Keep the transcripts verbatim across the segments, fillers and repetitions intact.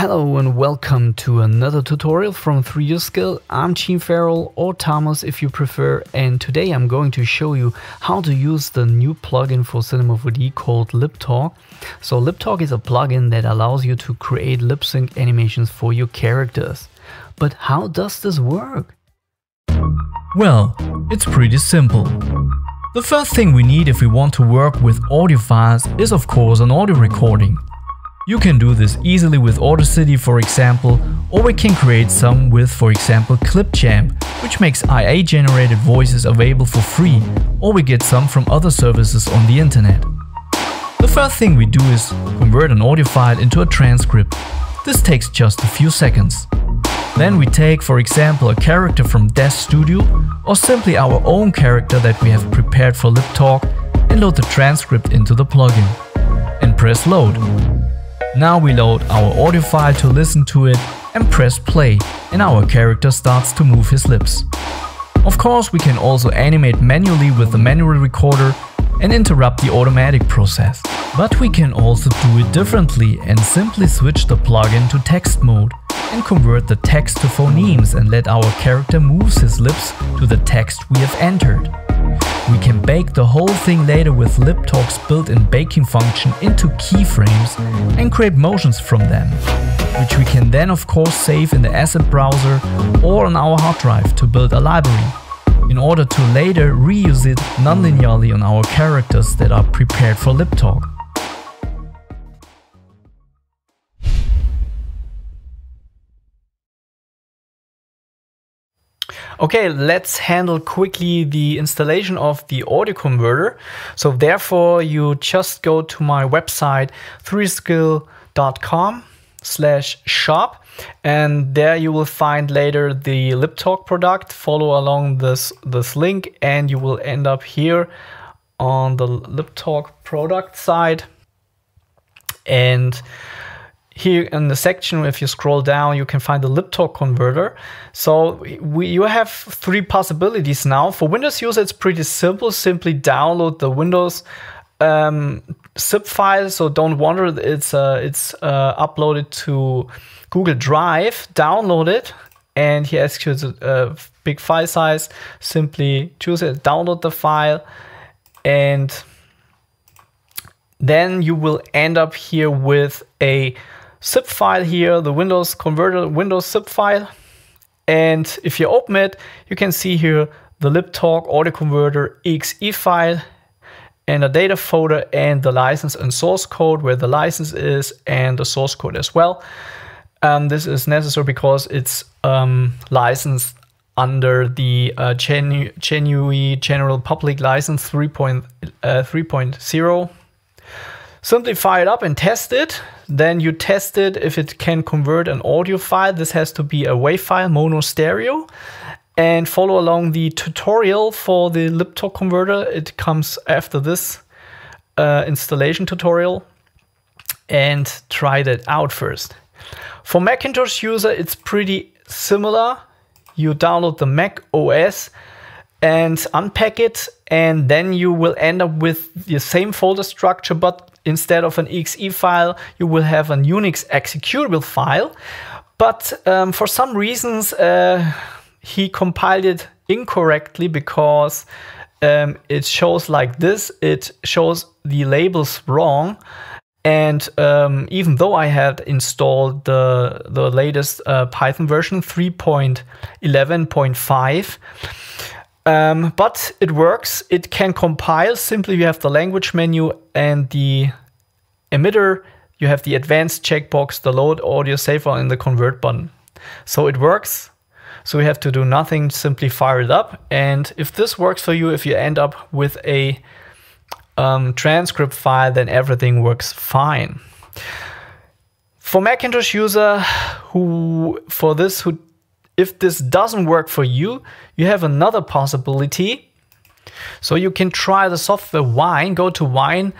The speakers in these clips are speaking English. Hello and welcome to another tutorial from three Deoskill. I'm Gene Farrell, or Thomas if you prefer, and today I'm going to show you how to use the new plugin for Cinema four D called LipTalk. So LipTalk is a plugin that allows you to create lip sync animations for your characters. But how does this work? Well, it's pretty simple. The first thing we need if we want to work with audio files is of course an audio recording. You can do this easily with Audacity, for example, or we can create some with, for example, Clipchamp, which makes I A generated voices available for free, or we get some from other services on the internet. The first thing we do is convert an audio file into a transcript. This takes just a few seconds. Then we take, for example, a character from Daz Studio, or simply our own character that we have prepared for LipTalk, and load the transcript into the plugin. And press load. Now we load our audio file to listen to it and press play, and our character starts to move his lips. Of course, we can also animate manually with the manual recorder and interrupt the automatic process. But we can also do it differently and simply switch the plugin to text mode and convert the text to phonemes and let our character move his lips to the text we have entered. We can bake the whole thing later with LipTalk's built-in baking function into keyframes and create motions from them, which we can then of course save in the asset browser or on our hard drive to build a library, in order to later reuse it non-linearly on our characters that are prepared for LipTalk. Okay, let's handle quickly the installation of the audio converter. So therefore, you just go to my website three deoskill dot com slash shop, and there you will find later the LipTalk product. Follow along this, this link and you will end up here on the LipTalk product side. And here in the section, if you scroll down, you can find the LipTalk converter. So we, you have three possibilities now. For Windows users, it's pretty simple. Simply download the Windows um, zip file. So don't wonder, it's, uh, it's uh, uploaded to Google Drive. Download it. And he asks you a big file size. Simply choose it, download the file, and then you will end up here with a zip file here, the Windows converter Windows zip file. And if you open it, you can see here the LipTalk audio converter .exe file and a data folder and the license and source code, where the license is and the source code as well. Um, this is necessary because it's um, licensed under the uh, Genu Genu General Public License three point zero. Simply fire it up and test it. Then you test it if it can convert an audio file. This has to be a WAV file, mono stereo. And follow along the tutorial for the LipTalk converter. It comes after this uh, installation tutorial. And try that out first. For Macintosh user, it's pretty similar. You download the Mac O S and unpack it, and then you will end up with the same folder structure, but instead of an .exe file, you will have a Unix executable file. But um, for some reasons, uh, he compiled it incorrectly, because um, it shows like this. It shows the labels wrong. And um, even though I had installed the, the latest uh, Python version three point eleven point five, Um, but it works. It can compile. Simply you have the language menu and the emitter. You have the advanced checkbox, the load audio saver, and the convert button. So it works. So we have to do nothing. Simply fire it up. And if this works for you, if you end up with a um, transcript file, then everything works fine. For Macintosh user, who for this who If this doesn't work for you, you have another possibility. So you can try the software Wine. Go to wine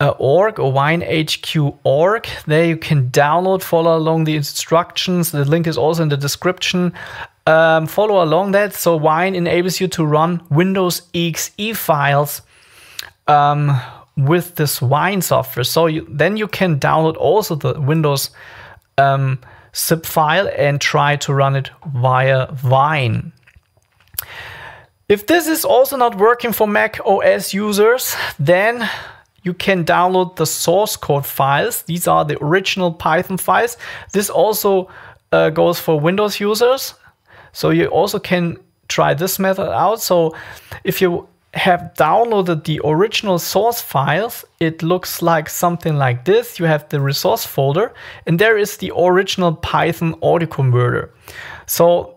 dot org or wine h q dot org. There you can download, follow along the instructions. The link is also in the description. Um, follow along that. So Wine enables you to run Windows .exe files um, with this Wine software. So you, then you can download also the Windows um, zip file and try to run it via Wine. If this is also not working for Mac O S users, then you can download the source code files. These are the original Python files. This also uh, goes for Windows users. So you also can try this method out. So if you have downloaded the original source files, it looks like something like this. You have the resource folder, and there is the original Python audio converter. So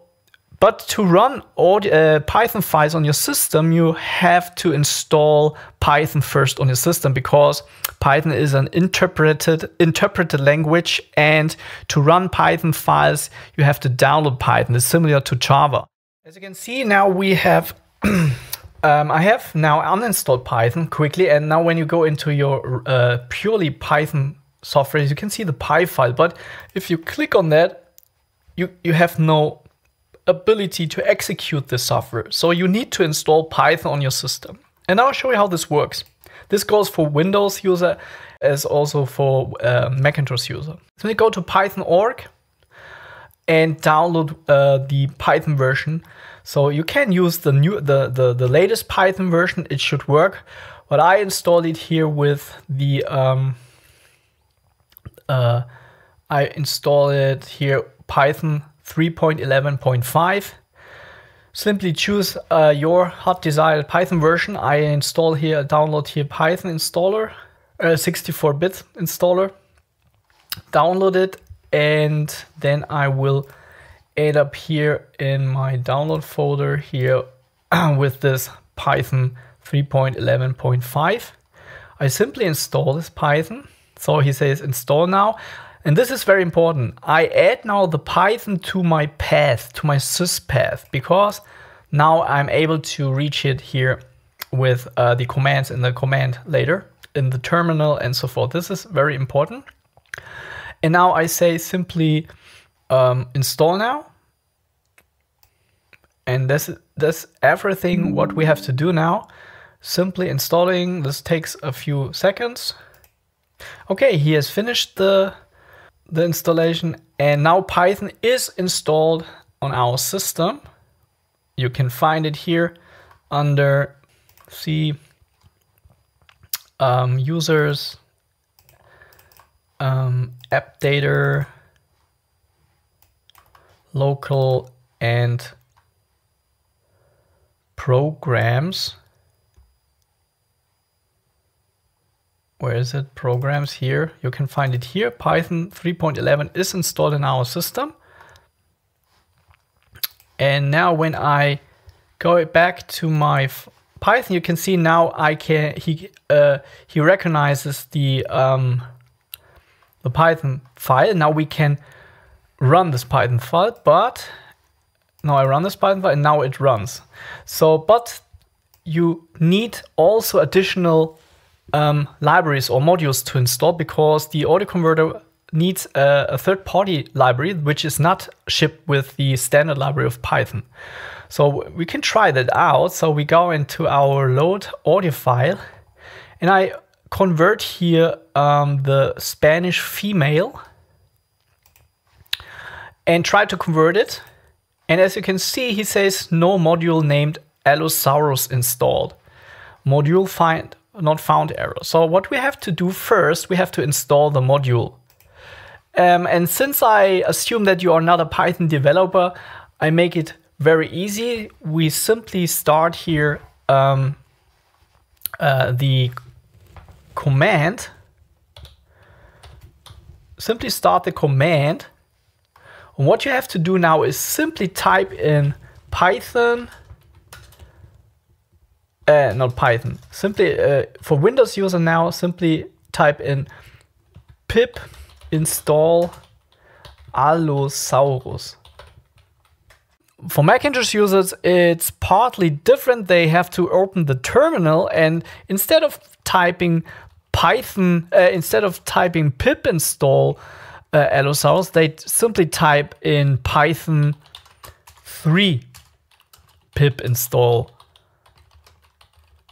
But to run audio, uh, Python files on your system, you have to install Python first on your system, because Python is an interpreted, interpreted language, and to run Python files, you have to download Python. It's similar to Java. As you can see, now we have, um, I have now uninstalled Python quickly, and now when you go into your uh, purely Python software, you can see the Py file, but if you click on that, you, you have no ability to execute the software. So you need to install Python on your system. And I'll show you how this works. This goes for Windows user as also for uh, Macintosh user. So we go to python dot org and download uh, the Python version. So you can use the new the, the, the latest Python version. It should work. But I installed it here with the um, uh, I installed it here Python three point eleven point five. Simply choose uh, your hot desired Python version. I install here, download here Python installer, sixty-four bit uh, installer. Download it, and then I will add up here in my download folder here with this Python three point eleven point five. I simply install this Python. So he says install now. And this is very important. I add now the Python to my path, to my syspath, because now I'm able to reach it here with uh, the commands in the command later in the terminal and so forth. This is very important. And now I say simply um, install now. And that's, that's everything what we have to do now. Simply installing. This takes a few seconds. Okay, he has finished the the installation, and now Python is installed on our system. You can find it here under C um, users, um, appdater, local, and programs. Where is it? Programs here. You can find it here. Python three point eleven is installed in our system. And now when I go back to my Python, you can see now I can he uh, he recognizes the um, the Python file. Now we can run this Python file. But now I run this Python file, and now it runs. So, but you need also additional Um, libraries or modules to install, because the audio converter needs a, a third-party library which is not shipped with the standard library of Python. So we can try that out. So we go into our load audio file, and I convert here um, the Spanish female and try to convert it. And as you can see, he says no module named Allosaurus installed. Module find not found error. So what we have to do first, we have to install the module. Um, and since I assume that you are not a Python developer, I make it very easy. We simply start here um, uh, the command. Simply start the command. And what you have to do now is simply type in Python. Uh, not Python. Simply uh, for Windows user now, simply type in pip install Allosaurus. For Macintosh users, it's partly different. They have to open the terminal, and instead of typing Python, uh, instead of typing pip install uh, Allosaurus, they simply type in Python three pip install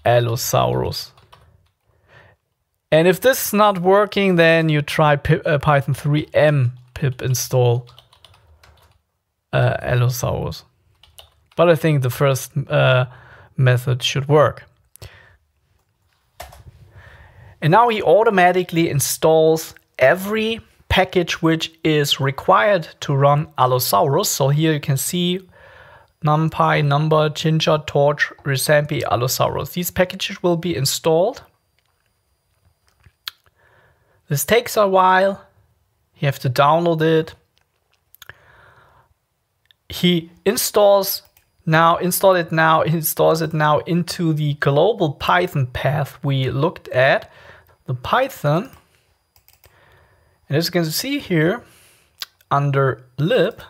Allosaurus. And if this is not working, then you try Python three m pip install uh, Allosaurus. But I think the first uh, method should work. And now he automatically installs every package which is required to run Allosaurus. So here you can see NumPy, Number, Chincha, Torch, Resampi, Allosaurus. These packages will be installed. This takes a while. You have to download it. He installs now, install it now, installs it now into the global Python path we looked at, the Python. And as you can see here, under lib,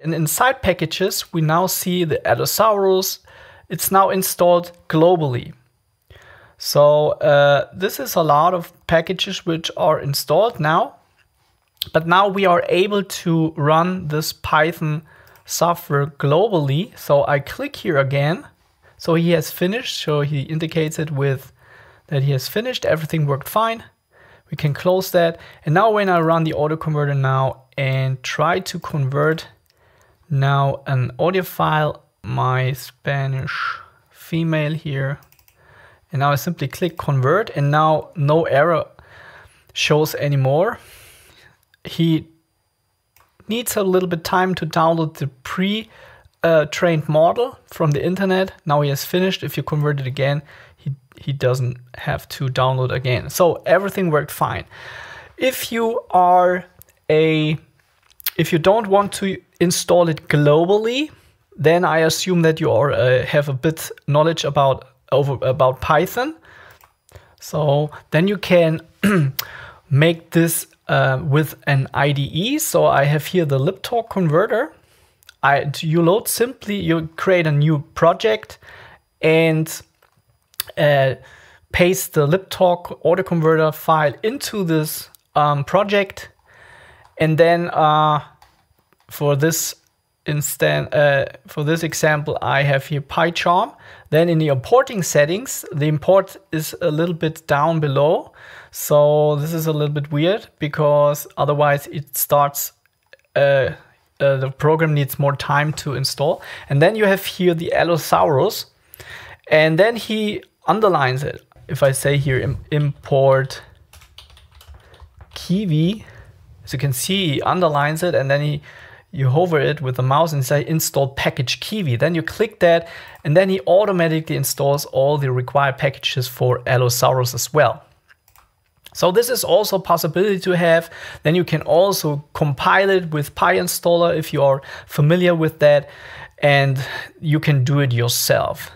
and inside packages, we now see the Allosaurus. It's now installed globally. So uh, this is a lot of packages which are installed now. But now we are able to run this Python software globally. So I click here again. So he has finished. So he indicates it with that he has finished. Everything worked fine. We can close that. And now when I run the audio converter now and try to convert now an audio file, my Spanish female here. And now I simply click convert, and now no error shows anymore. He needs a little bit time to download the pre-trained uh, model from the internet. Now he has finished. If you convert it again, he, he doesn't have to download again. So everything worked fine. If you are a, if you don't want to install it globally, then I assume that you are uh, have a bit knowledge about Over about Python. So then you can make this uh, with an I D E. So I have here the LipTalk converter. I, you load simply, you create a new project and uh, paste the LipTalk audio converter file into this um, project. And then uh, for this Instead, uh, for this example, I have here PyCharm. Then in the importing settings, the import is a little bit down below. So this is a little bit weird because otherwise it starts, uh, uh, the program needs more time to install. And then you have here the Allosaurus. And then he underlines it. If I say here im import Kiwi, as you can see, he underlines it, and then he you hover it with the mouse and say install package Kiwi. Then you click that, and then he automatically installs all the required packages for Allosaurus as well. So this is also a possibility to have. Then you can also compile it with PyInstaller if you are familiar with that, and you can do it yourself.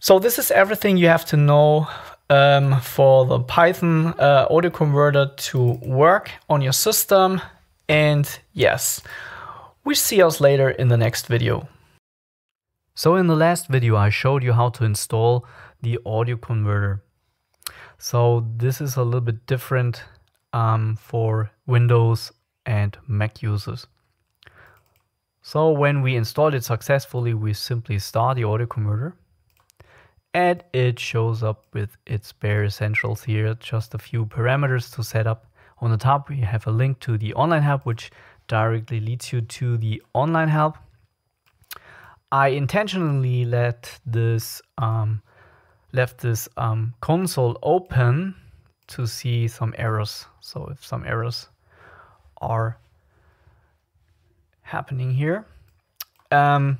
So this is everything you have to know um, for the Python uh, audio converter to work on your system. And yes, we see us later in the next video. So in the last video, I showed you how to install the audio converter. So this is a little bit different um, for Windows and Mac users. So when we installed it successfully, we simply start the audio converter, and it shows up with its bare essentials here, just a few parameters to set up. On the top, we have a link to the online help, which directly leads you to the online help. I intentionally let this um, left this um, console open to see some errors. So if some errors are happening here, um,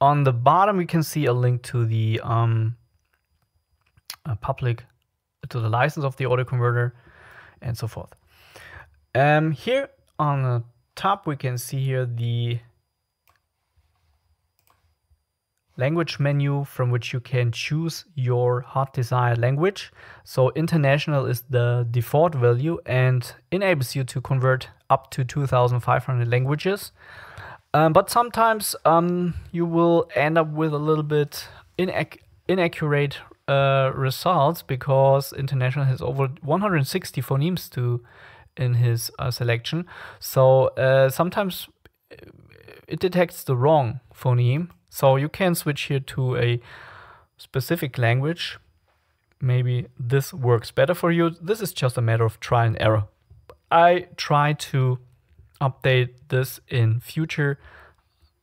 on the bottom we can see a link to the um, uh, public to the license of the audio converter and so forth. Um, here on the top, we can see here the language menu from which you can choose your hot desired language. So international is the default value and enables you to convert up to two thousand five hundred languages. Um, but sometimes um, you will end up with a little bit inac inaccurate uh, results because international has over one hundred sixty phonemes to in his uh, selection. So uh, sometimes it detects the wrong phoneme. So you can switch here to a specific language. Maybe this works better for you. This is just a matter of try and error. I try to update this in future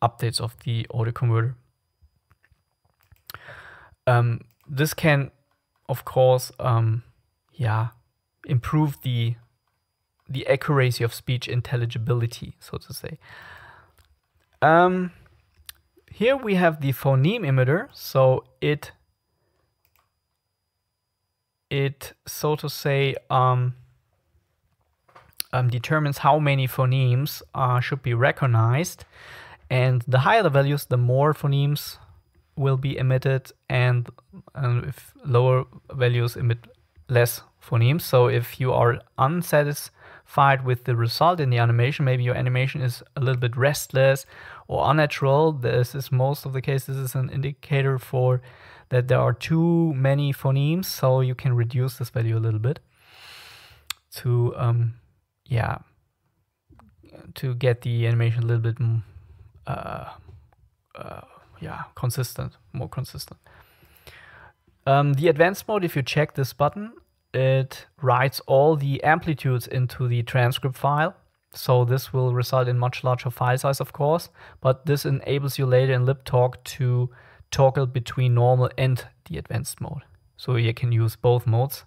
updates of the audio converter. Um, this can, of course, um, yeah, improve the the accuracy of speech intelligibility, so to say. Um, here we have the phoneme emitter, so it it so to say um, um, determines how many phonemes uh, should be recognized, and the higher the values, the more phonemes will be emitted, and uh, if lower values emit less phonemes. So if you are unsatisfied with the result in the animation, maybe your animation is a little bit restless or unnatural, this is most of the case, this is an indicator for that there are too many phonemes, so you can reduce this value a little bit to um, yeah, to get the animation a little bit uh, uh, yeah, consistent, more consistent. Um, the advanced mode, if you check this button, it writes all the amplitudes into the transcript file. So this will result in much larger file size, of course, but this enables you later in LipTalk to toggle between normal and the advanced mode. So you can use both modes.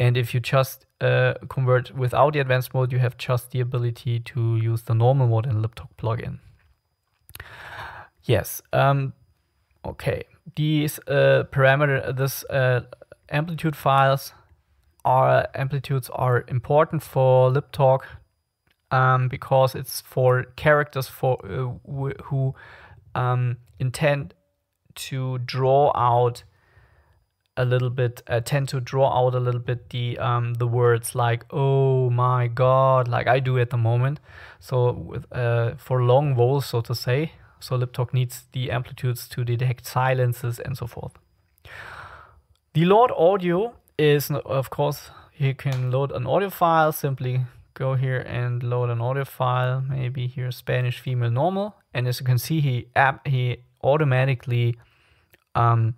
And if you just uh, convert without the advanced mode, you have just the ability to use the normal mode in LipTalk plugin. Yes. Um, okay. These uh, parameter, this uh, amplitude files, are amplitudes are important for LipTalk um, because it's for characters for uh, wh who um, intend to draw out a little bit, uh, tend to draw out a little bit the um, the words like oh my god, like I do at the moment. So with uh, for long vowels, so to say. So LipTalk needs the amplitudes to detect silences and so forth. The load audio is, of course, you can load an audio file. Simply go here and load an audio file. Maybe here Spanish female normal. And as you can see, he app he automatically um,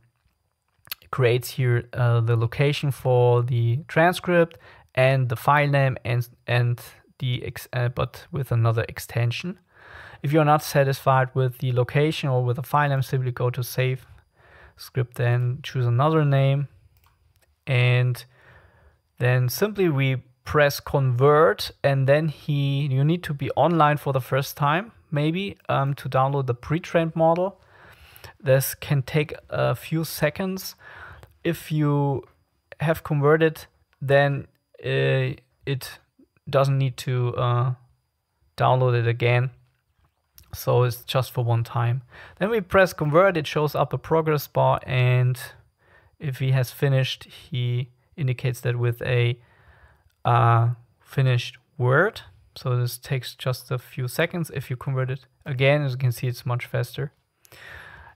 creates here uh, the location for the transcript and the file name and and the ex uh, but with another extension. If you're not satisfied with the location or with the file name, simply go to Save Script, then choose another name, and then simply we press Convert, and then he you need to be online for the first time, maybe, um, to download the pre-trained model. This can take a few seconds. If you have converted, then uh, it doesn't need to uh, download it again. So it's just for one time. Then we press Convert, it shows up a progress bar, and if he has finished, he indicates that with a uh, finished word. So this takes just a few seconds. If you convert it again, as you can see, it's much faster.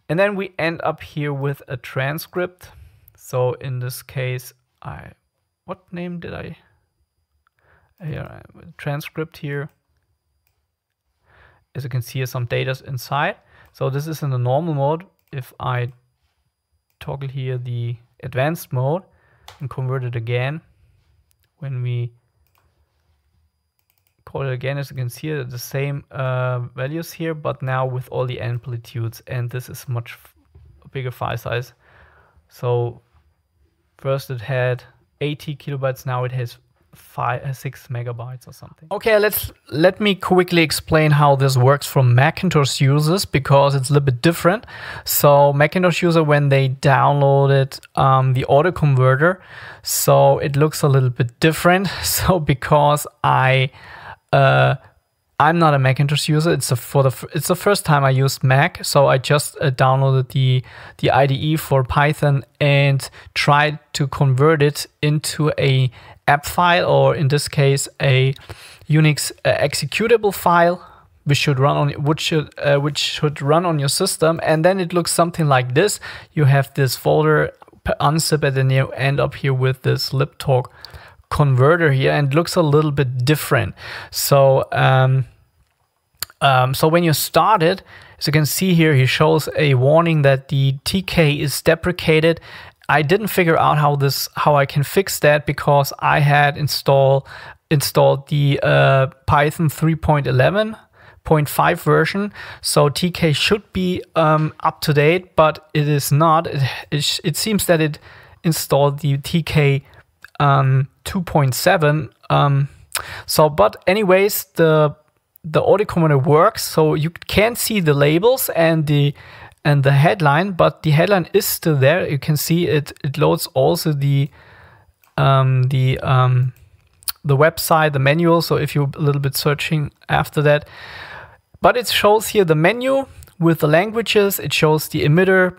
And then we end up here with a transcript. So in this case, I, what name did I? Yeah, transcript here. As you can see, some data inside. So this is in the normal mode. If I toggle here the advanced mode and convert it again, when we call it again, as you can see, the same uh, values here, but now with all the amplitudes, and this is much bigger file size. So first it had eighty kilobytes, now it has five, six megabytes or something. Okay, let's let me quickly explain how this works for Macintosh users, because it's a little bit different. So Macintosh user, when they downloaded um, the audio converter, so it looks a little bit different. So because I uh, I'm not a Macintosh user, it's a, for the it's the first time I used Mac. So I just uh, downloaded the the I D E for Python and tried to convert it into a app file, or in this case a Unix uh, executable file, which should run on which should uh, which should run on your system, and then it looks something like this. You have this folder, unzip it, and you end up here with this LipTalk converter here, and it looks a little bit different. So um, um, so when you start it, as you can see here, he shows a warning that the T K is deprecated. I didn't figure out how this how I can fix that, because I had installed installed the uh, Python three point eleven point five version, so T K should be um, up to date, but it is not. It, it, it seems that it installed the T K um, two point seven. Um, so, but anyways, the the audio converter works. So you can see the labels and the and the headline, but the headline is still there. You can see it. It loads also the um, the um, the website, the manual. So if you're a little bit searching after that. But it shows here the menu with the languages, it shows the emitter,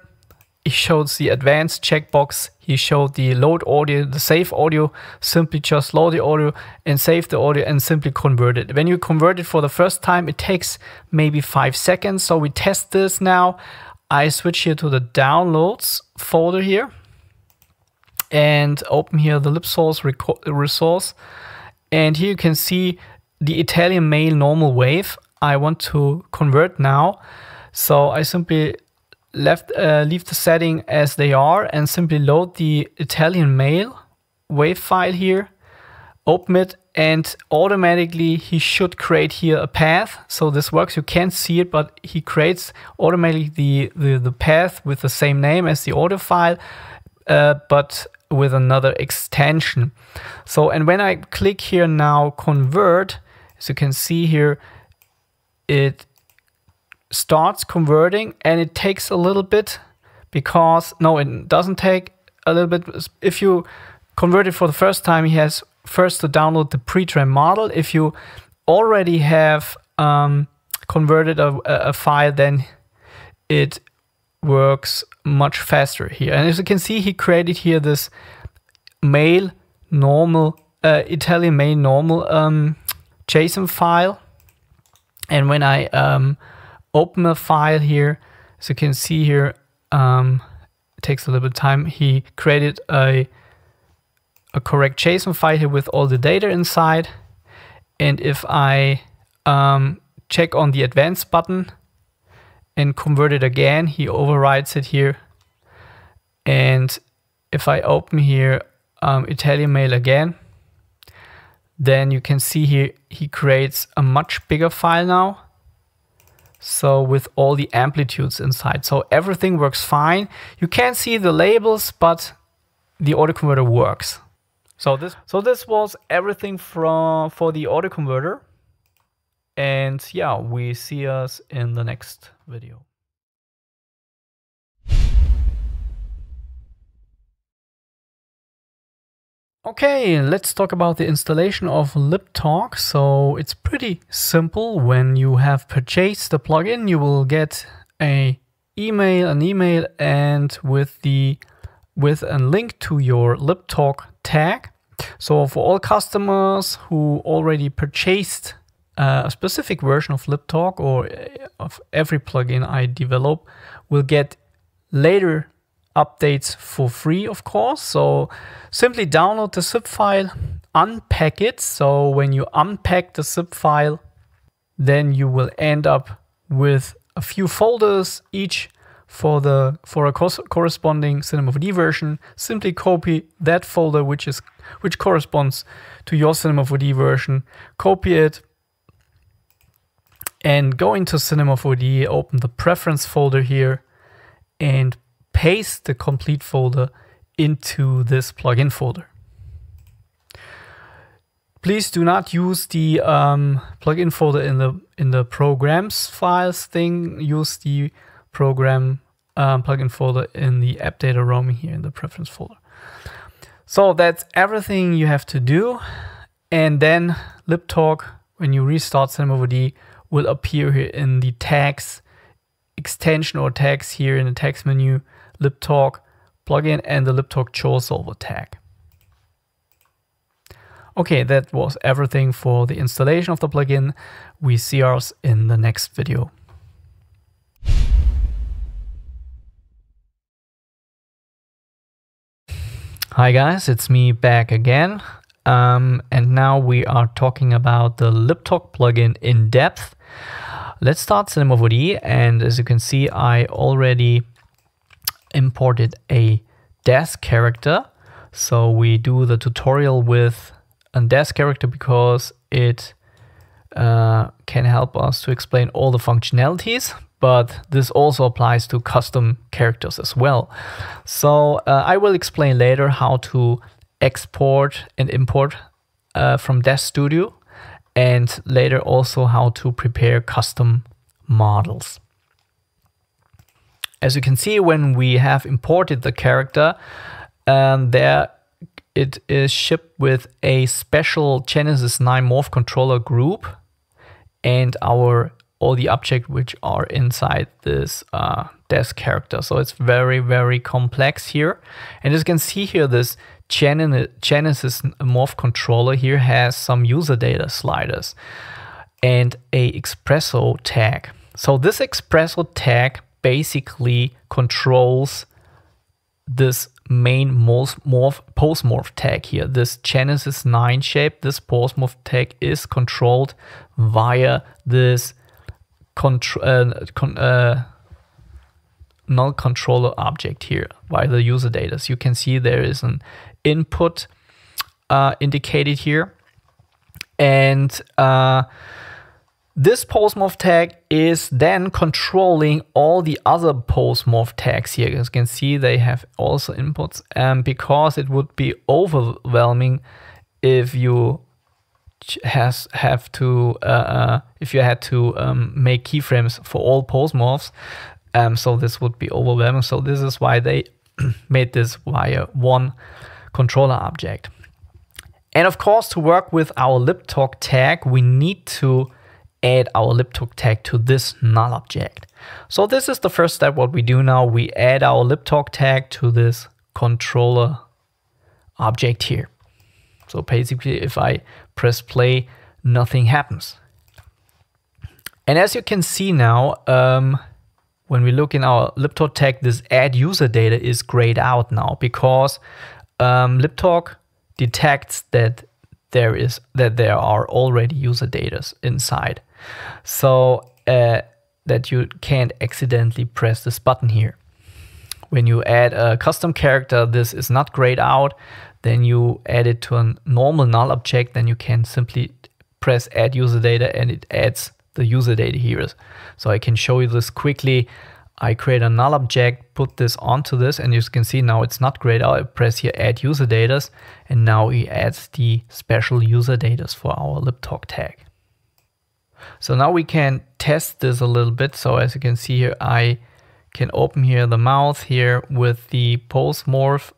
it shows the advanced checkbox, he showed the load audio, the save audio, simply just load the audio and save the audio and simply convert it. When you convert it for the first time, it takes maybe five seconds. So we test this now. I switch here to the downloads folder here and open here the LipSource resource. And here you can see the Italian male normal wave. I want to convert now, so I simply left uh, leave the setting as they are and simply load the Italian male wave file here, open it, and automatically he should create here a path. So this works, you can't see it, but he creates automatically the, the, the path with the same name as the audio file, uh, but with another extension. So, and when I click here now convert, as you can see here, it starts converting, and it takes a little bit because, no, it doesn't take a little bit. If you convert it for the first time, he has first to download the pre-trained model. If you already have um, converted a, a file, then it works much faster here. And as you can see, he created here this male normal, uh, Italian male normal um, JSON file. And when I um, open a file here, as you can see here, um, it takes a little bit of time. He created a, a correct JSON file here with all the data inside. And if I um, check on the advanced button and convert it again, he overrides it here. And if I open here um, Italian male again, then you can see here he creates a much bigger file now, so with all the amplitudes inside. So everything works fine. You can't see the labels, but the audio converter works. So this so this was everything from for the audio converter, and yeah, we see us in the next video. Okay, let's talk about the installation of LipTalk. So it's pretty simple. When you have purchased the plugin, you will get a email, an email, and with the with a link to your LipTalk tag. So for all customers who already purchased a specific version of LipTalk or of every plugin I develop, will get later updates for free, of course. So simply download the zip file, unpack it. So when you unpack the zip file, then you will end up with a few folders, each for the for a corresponding Cinema four D version. Simply copy that folder, which is which corresponds to your Cinema four D version. Copy it and go into Cinema four D. Open the preference folder here and paste the complete folder into this plugin folder. Please do not use the um, plugin folder in the in the programs files thing. Use the program um, plugin folder in the app data roaming here in the preference folder. So that's everything you have to do, and then LipTalk, when you restart Cinema four D, will appear here in the tags extension or tags here in the tags menu. LipTalk plugin and the LipTalk Jaw Solver tag. Okay, that was everything for the installation of the plugin. We see ours in the next video. Hi guys, it's me back again. Um, and now we are talking about the LipTalk plugin in depth. Let's start Cinema four D, and as you can see, I already imported a Daz character. So we do the tutorial with on Daz character because it uh, can help us to explain all the functionalities, but this also applies to custom characters as well. So uh, I will explain later how to export and import uh, from Daz Studio, and later also how to prepare custom models. As you can see, when we have imported the character, um, there it is shipped with a special Genesis nine morph controller group and our all the objects which are inside this uh, Daz character. So it's very, very complex here. And as you can see here, this Genesis morph controller here has some user data sliders and a Expresso tag. So this Expresso tag basically controls this main morph, post-morph tag here. This Genesis nine shape, this post-morph tag is controlled via this Contro uh, con uh, non-controller object here by the user data. So you can see there is an input uh, indicated here, and uh, this postmorph tag is then controlling all the other postmorph tags here. As you can see, they have also inputs, and um, because it would be overwhelming if you has have to uh, uh, if you had to um, make keyframes for all postmorphs, um, so this would be overwhelming. So this is why they made this via one controller object. And of course, to work with our LipTalk tag, we need to add our LipTalk tag to this null object. So this is the first step. What we do now, we add our LipTalk tag to this controller object here. So basically, if I press play, nothing happens. And as you can see now, um, when we look in our LipTalk tag, this add user data is grayed out now, because um, LipTalk detects that there is that there are already user data inside, so uh, that you can't accidentally press this button here. When you add a custom character, this is not grayed out. Then you add it to a normal null object, then you can simply press add user data and it adds the user data here. So I can show you this quickly. I create a null object, put this onto this, and you can see now it's not grayed out. I press here add user data, and now it adds the special user data for our LipTalk tag. So now we can test this a little bit. So as you can see here, I can open here the mouth here with the postmorph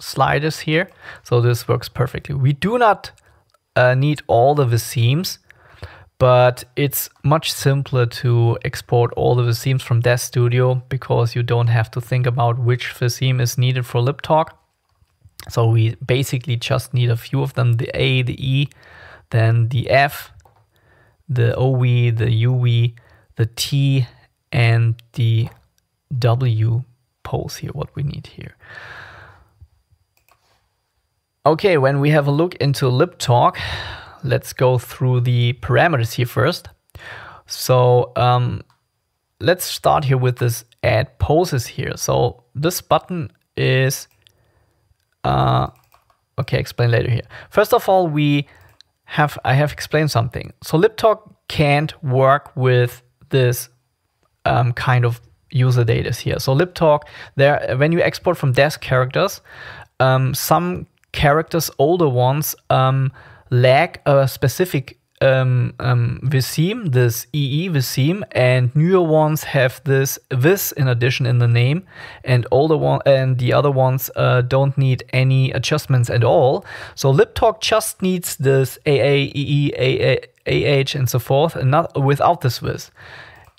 sliders here. So this works perfectly. We do not uh, need all of the seams, but it's much simpler to export all of the seams from Daz Studio, because you don't have to think about which seam is needed for LipTalk. So we basically just need a few of them: the A, the E, then the F, the O V, the U V, the T, and the W pose here, what we need here. Okay, when we have a look into LipTalk, let's go through the parameters here first. So um, let's start here with this add poses here. So this button is, uh, okay, explain later here. First of all, we have, I have explained something. So LipTalk can't work with this um, kind of user data here. So LipTalk, there, when you export from Daz characters, um, some characters, older ones, um, lack a specific um, um, vSeam, this E E vSeam, and newer ones have this vis in addition in the name, and older one and the other ones uh, don't need any adjustments at all. So LipTalk just needs this A A, E E, A A, A H, and so forth, and not without this vis.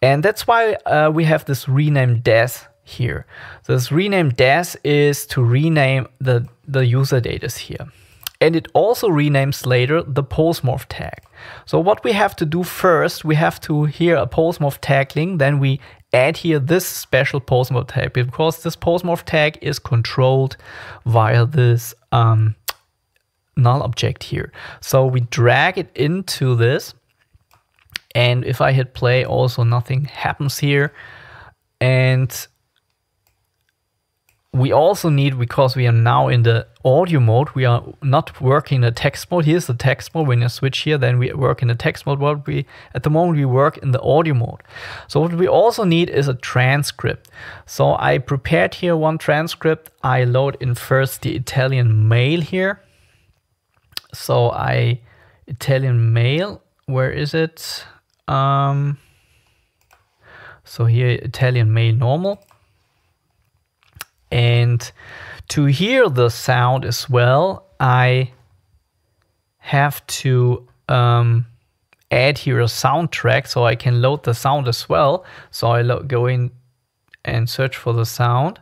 And that's why uh, we have this rename Daz here. So this rename Daz is to rename the the user data here, and it also renames later the postmorph tag. So what we have to do first, we have to here a postmorph tag link, then we add here this special postmorph tag, because this postmorph tag is controlled via this um, null object here. So we drag it into this, and if I hit play, also nothing happens here. And We also need, because we are now in the audio mode, we are not working in the text mode. Here's the text mode. When you switch here, then we work in the text mode. What we at the moment we work in the audio mode. So what we also need is a transcript. So I prepared here one transcript. I load in first the Italian mail here. So I Italian mail. Where is it? Um, so here Italian mail normal. And to hear the sound as well, I have to um, add here a soundtrack so I can load the sound as well. So I go in and search for the sound.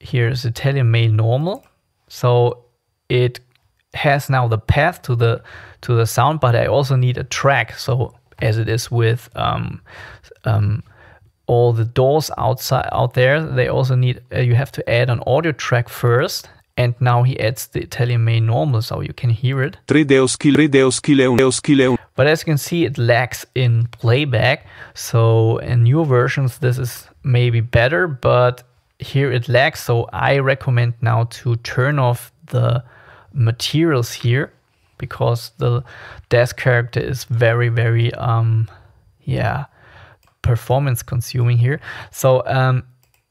Here is Italian mail normal. So it has now the path to the to the sound, but I also need a track. So as it is with um, um, all the doors outside out there, they also need, uh, you have to add an audio track first, and now he adds the Italian main normal, so you can hear it. But as you can see, it lacks in playback. So in newer versions, this is maybe better, but here it lacks. So I recommend now to turn off the materials here, because the Daz character is very, very, um, yeah, performance consuming here. So um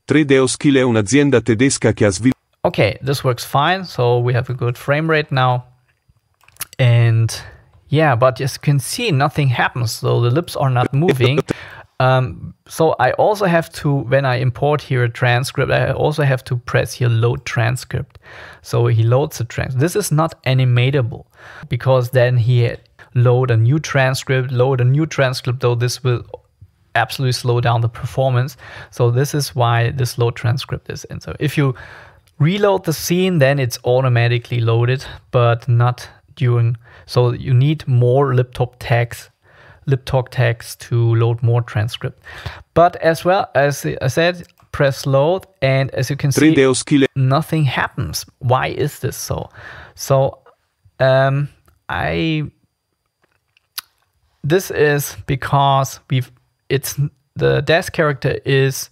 three Deoskill è un'azienda tedesca che ha sviluppato. Okay, this works fine. So we have a good frame rate now. And yeah, but as you can see, nothing happens. So the lips are not moving. Um, so I also have to, when I import here a transcript, I also have to press here load transcript. So he loads the transcript. This is not animatable, because then he load a new transcript, load a new transcript, though this will absolutely slow down the performance. So this is why this load transcript is in. So if you reload the scene, then it's automatically loaded, but not during. So you need more LipTalk tags, LipTalk tags to load more transcript. But as well, as I said, press load, and as you can see, nothing happens. Why is this so? So um, I. This is because we've. It's the Daz character is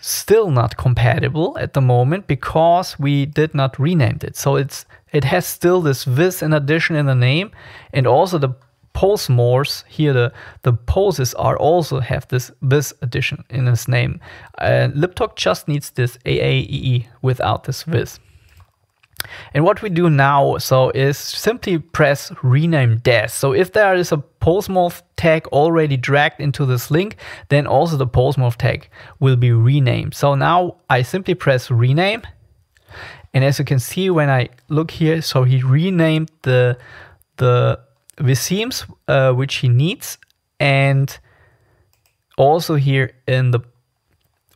still not compatible at the moment, because we did not rename it. So it's it has still this vis in addition in the name, and also the pose morphs here, the the poses are also have this vis addition in its name. Uh, LipTalk just needs this A A E E without this vis. And what we do now so is simply press rename Daz. So if there is a postmorph tag already dragged into this link, then also the postmorph tag will be renamed. So now I simply press rename, and as you can see when I look here, so he renamed the the visemes uh, which he needs, and also here in the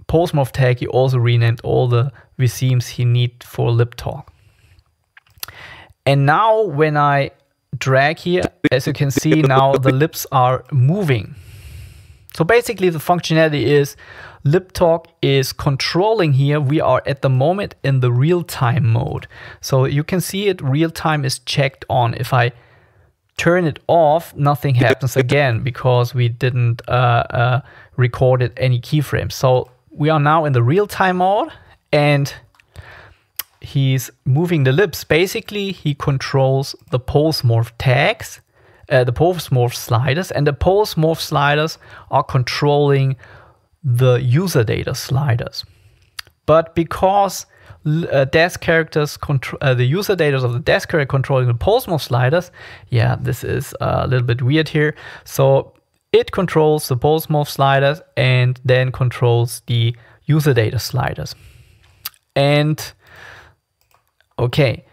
postmorph tag he also renamed all the visemes he need for LipTalk. And now when I drag here, as you can see, now the lips are moving. So basically the functionality is LipTalk is controlling here. We are at the moment in the real-time mode. So you can see it, real-time is checked on. If I turn it off, nothing happens again, because we didn't uh, uh, record it any keyframes. So we are now in the real-time mode, and he's moving the lips. Basically, he controls the postmorph tags, uh, the postmorph sliders, and the postmorph sliders are controlling the user data sliders. But because uh, Daz characters control uh, the user data of the Daz character controlling the postmorph sliders, yeah, this is a little bit weird here. So it controls the postmorph sliders and then controls the user data sliders. And okay,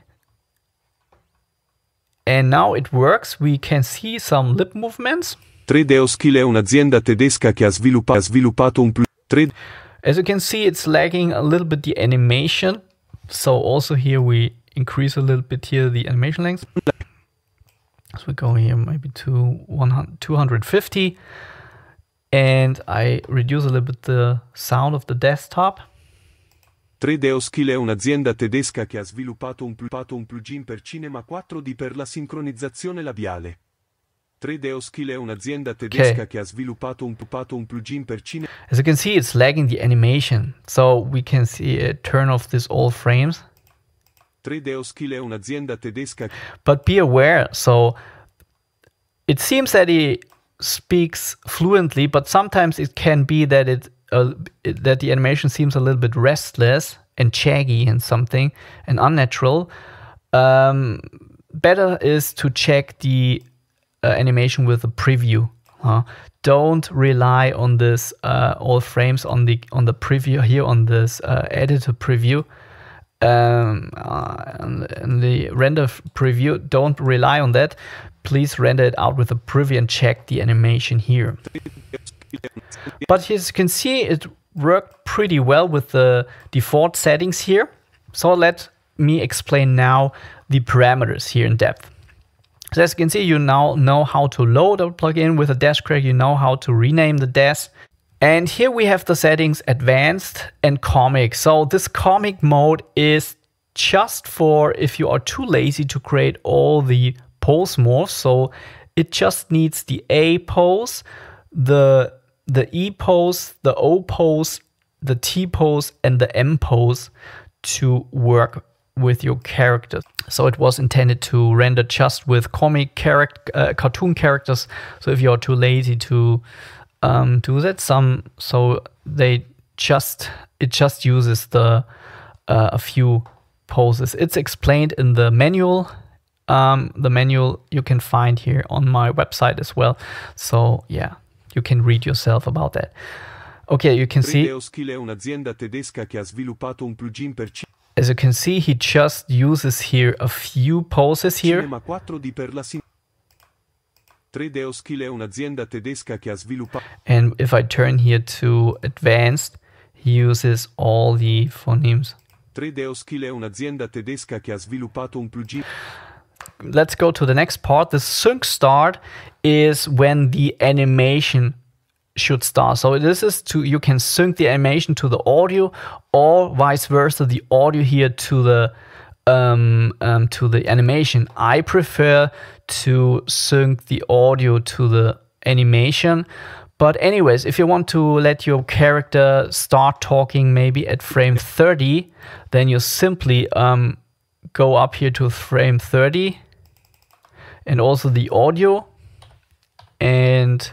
and now it works. We can see some lip movements. three Deoskill è un'azienda tedesca che ha sviluppato, ha sviluppato un pl- tre... As you can see, it's lagging a little bit the animation. So also here we increase a little bit here the animation length. So we go here maybe to one hundred, two hundred fifty, and I reduce a little bit the sound of the desktop. three Deoskill è un'azienda tedesca che ha sviluppato un plugin per Cinema four D per la sincronizzazione labiale. three Deoskill è un'azienda tedesca okay. che ha sviluppato un, un plugin per cinema. As you can see, it's lagging the animation, so we can see it turn off this all frames. three Deoskill è un'azienda tedesca. But be aware, so it seems that he speaks fluently, but sometimes it can be that it uh, that the animation seems a little bit restless and shaggy and something and unnatural. Um, better is to check the uh, animation with a preview. Huh? Don't rely on this uh, all frames on the on the preview here on this uh, editor preview. Um, uh, and the render preview, don't rely on that. Please render it out with a preview and check the animation here. But as you can see, it worked pretty well with the default settings here. So let me explain now the parameters here in depth. So as you can see, you now know how to load a plugin with a dash crack. You know how to rename the dash. And here we have the settings advanced and comic. So this comic mode is just for if you are too lazy to create all the pose morphs. So it just needs the A pose, the, the E pose, the O pose, the T pose, and the M pose to work with your character. So it was intended to render just with comic character, uh, cartoon characters. So if you are too lazy to Um, do that some so they just it just uses the uh, a few poses. It's explained in the manual. Um, the manual you can find here on my website as well. So yeah, you can read yourself about that. Okay, you can see. As you can see, he just uses here a few poses here. three Deoskill è un'azienda tedesca che ha sviluppato. And if I turn here to advanced, he uses all the phonemes. three Deoskill è un'azienda tedesca che ha sviluppato un plugin. Let's go to the next part. The sync start is when the animation should start. So this is to, you can sync the animation to the audio, or vice versa, the audio here to the Um, um, to the animation. I prefer to sync the audio to the animation. But anyways, if you want to let your character start talking maybe at frame thirty, then you simply um, go up here to frame thirty and also the audio. And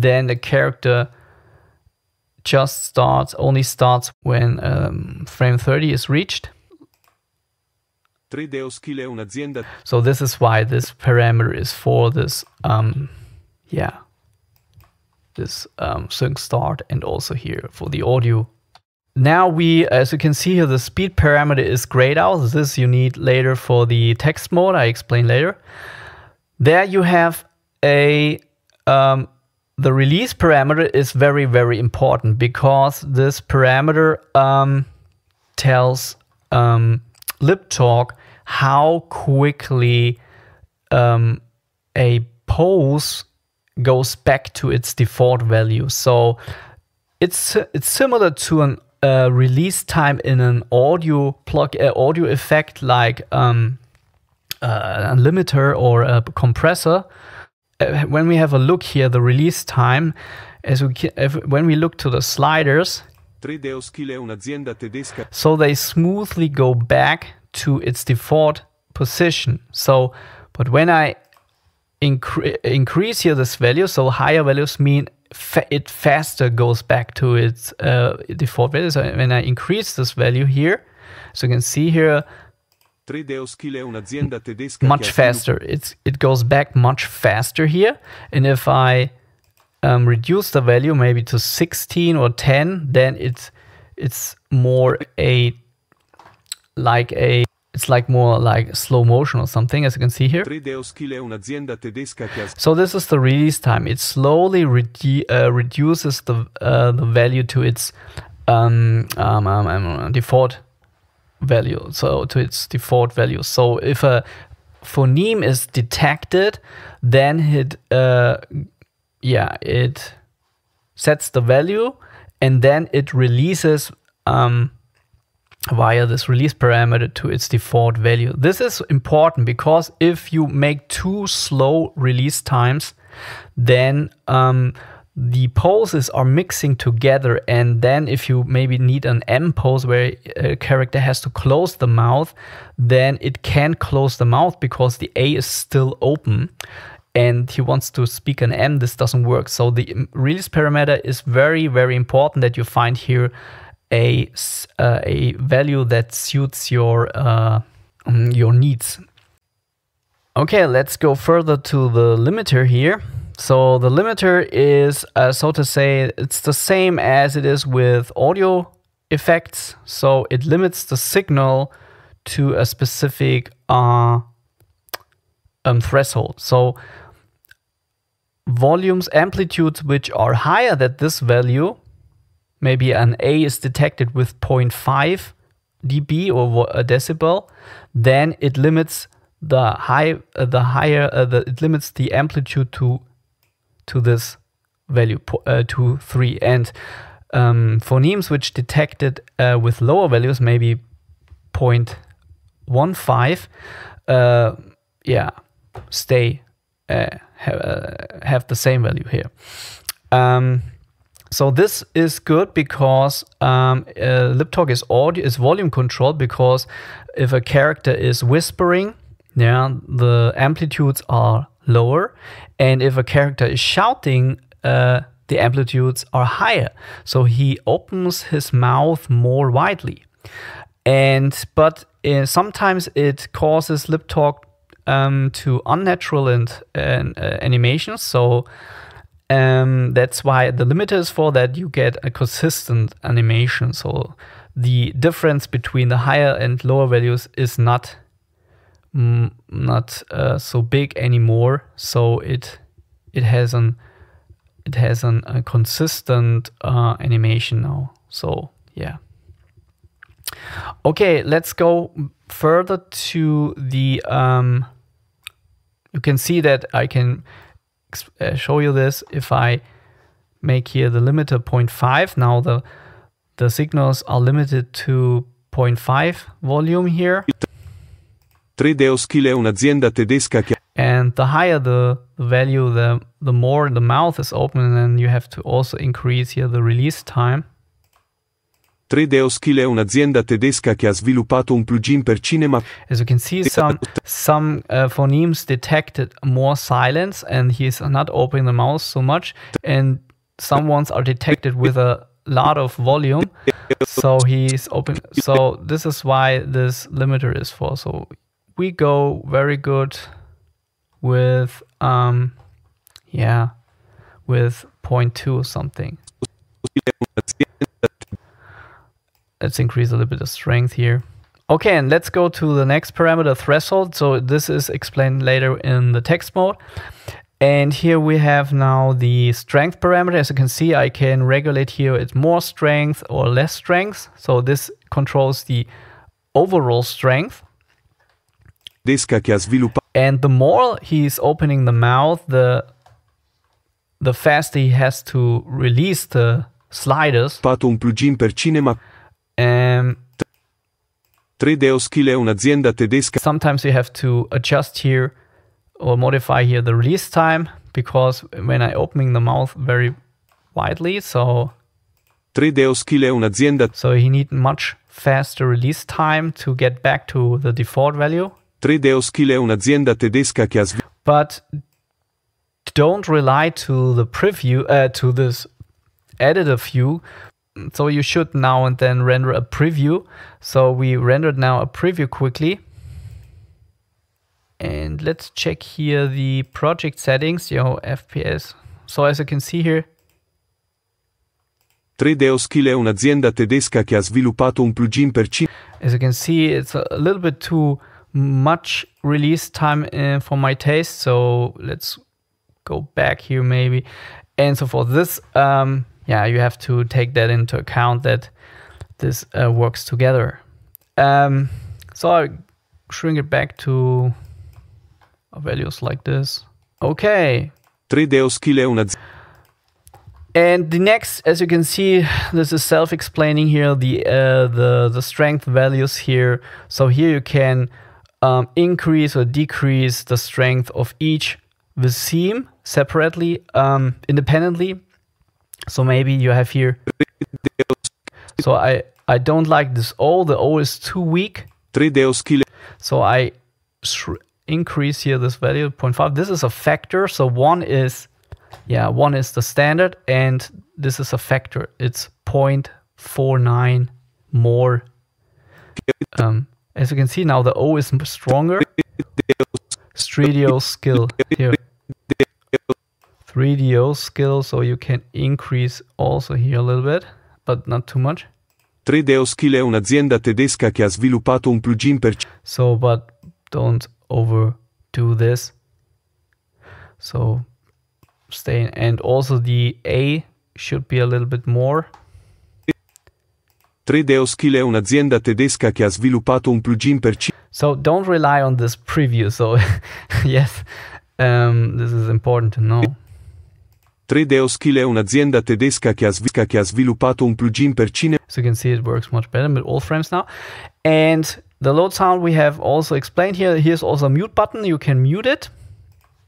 then the character just starts, only starts when um, frame thirty is reached. So this is why this parameter is for this, um, yeah, this um, sync start and also here for the audio. Now we, as you can see here, the speed parameter is grayed out. This you need later for the text mode. I explain later. There you have a, um, the release parameter is very, very important because this parameter um, tells um, LipTalk how quickly um, a pose goes back to its default value. So it's it's similar to an uh, release time in an audio plug uh, audio effect like um, uh, a limiter or a compressor. Uh, when we have a look here, the release time, as we can, if, when we look to the sliders. So they smoothly go back to its default position. So, but when I incre increase here this value, so higher values mean fa it faster goes back to its uh, default value. So when I increase this value here, so you can see here, much faster. It's, it goes back much faster here. And if I Um, reduce the value maybe to sixteen or ten, then it's it's more a like a it's like more like slow motion or something, as you can see here. So this is the release time. It slowly re uh, reduces the uh, the value to its um, um, um, um, default value. So to its default value. So if a phoneme is detected, then it uh, yeah, it sets the value and then it releases um, via this release parameter to its default value. This is important because if you make too slow release times, then um, the poses are mixing together, and then if you maybe need an M pose where a character has to close the mouth, then it can't close the mouth because the A is still open and he wants to speak an M. This doesn't work. So the release parameter is very, very important that you find here a, uh, a value that suits your, uh, your needs. Okay, let's go further to the limiter here. So the limiter is, uh, so to say, it's the same as it is with audio effects. So it limits the signal to a specific uh, um, threshold. So volumes, amplitudes, which are higher than this value, maybe an A is detected with zero point five D B or a decibel, then it limits the high, uh, the higher, uh, the, it limits the amplitude to to this value, uh, to three. And um, phonemes which detected uh, with lower values, maybe zero point one five, uh, yeah, stay, uh, ha uh, have the same value here. Um, so this is good because um, uh, LipTalk is audio, is volume controlled, because if a character is whispering, yeah, the amplitudes are lower, and if a character is shouting, uh, the amplitudes are higher. So he opens his mouth more widely, and but uh, sometimes it causes LipTalk um, to unnatural and, and uh, animations. So um, that's why the limiter is for that you get a consistent animation. So the difference between the higher and lower values is not. Mm, not uh, so big anymore, so it it has an it has an a consistent uh, animation now. So yeah, okay, let's go further to the um, you can see that I can uh, show you this if I make here the limiter zero point five. Now the the signals are limited to zero point five volume here. three Deoskill è un'azienda tedesca che... And the higher the value, the, the more the mouth is open, and then you have to also increase here the release time. three Deoskill è un'azienda tedesca che ha sviluppato un plugin per cinema... As you can see, some, some uh, phonemes detected more silence, and he is not opening the mouth so much, and some ones are detected with a lot of volume, so he's open. So this is why this limiter is for. So we go very good with, um, yeah, with zero point two or something. Let's increase a little bit of strength here. Okay, and let's go to the next parameter, threshold. So this is explained later in the text mode. And here we have now the strength parameter. As you can see, I can regulate here it's more strength or less strength. So this controls the overall strength. And the more he's opening the mouth, the the faster he has to release the sliders. Un plugin per cinema. Um, three Deoskill è un'azienda tedesca. Sometimes you have to adjust here or modify here the release time, because when I opening the mouth very widely, so three Deoskill è un'azienda. So he need much faster release time to get back to the default value. three Deoskill è un'azienda tedesca che ha sviluppato. But don't rely to the preview, uh, to this editor view. So you should now and then render a preview. So we rendered now a preview quickly. And let's check here the project settings, yo, F P S. So as you can see here, three Deoskill è un'azienda tedesca che ha sviluppato un plugin per cinema. As you can see, it's a little bit too much release time uh, for my taste, so let's go back here maybe, and so forth. This, um, yeah, you have to take that into account, that this uh, works together. Um, so I shrink it back to values like this. Okay. three Deoskill è un'azienda. And the next, as you can see, this is self-explaining here, the, uh, the, the strength values here. So here you can um, increase or decrease the strength of each theme separately, um, independently. So maybe you have here, so I, I don't like this O, the O is too weak. So I increase here this value, zero point five. This is a factor, so one is Yeah, one is the standard, and this is a factor. It's zero point four nine more. Um, as you can see now, the O is stronger. three Deoskill here. three Deoskill, so you can increase also here a little bit, but not too much. three Deoskill è un'azienda tedesca che ha sviluppato un plugin per. So, but don't overdo this. So. Stay in. And also the A should be a little bit more. three Deoskill è un'azienda tedesca che ha sviluppato un plugin per C. So don't rely on this preview. So yes, um, this is important to know. three Deoskill è un'azienda tedesca che ha sviluppato un plugin per cinema. So you can see it works much better with all frames now. And the load sound we have also explained here. Here's also a mute button. You can mute it.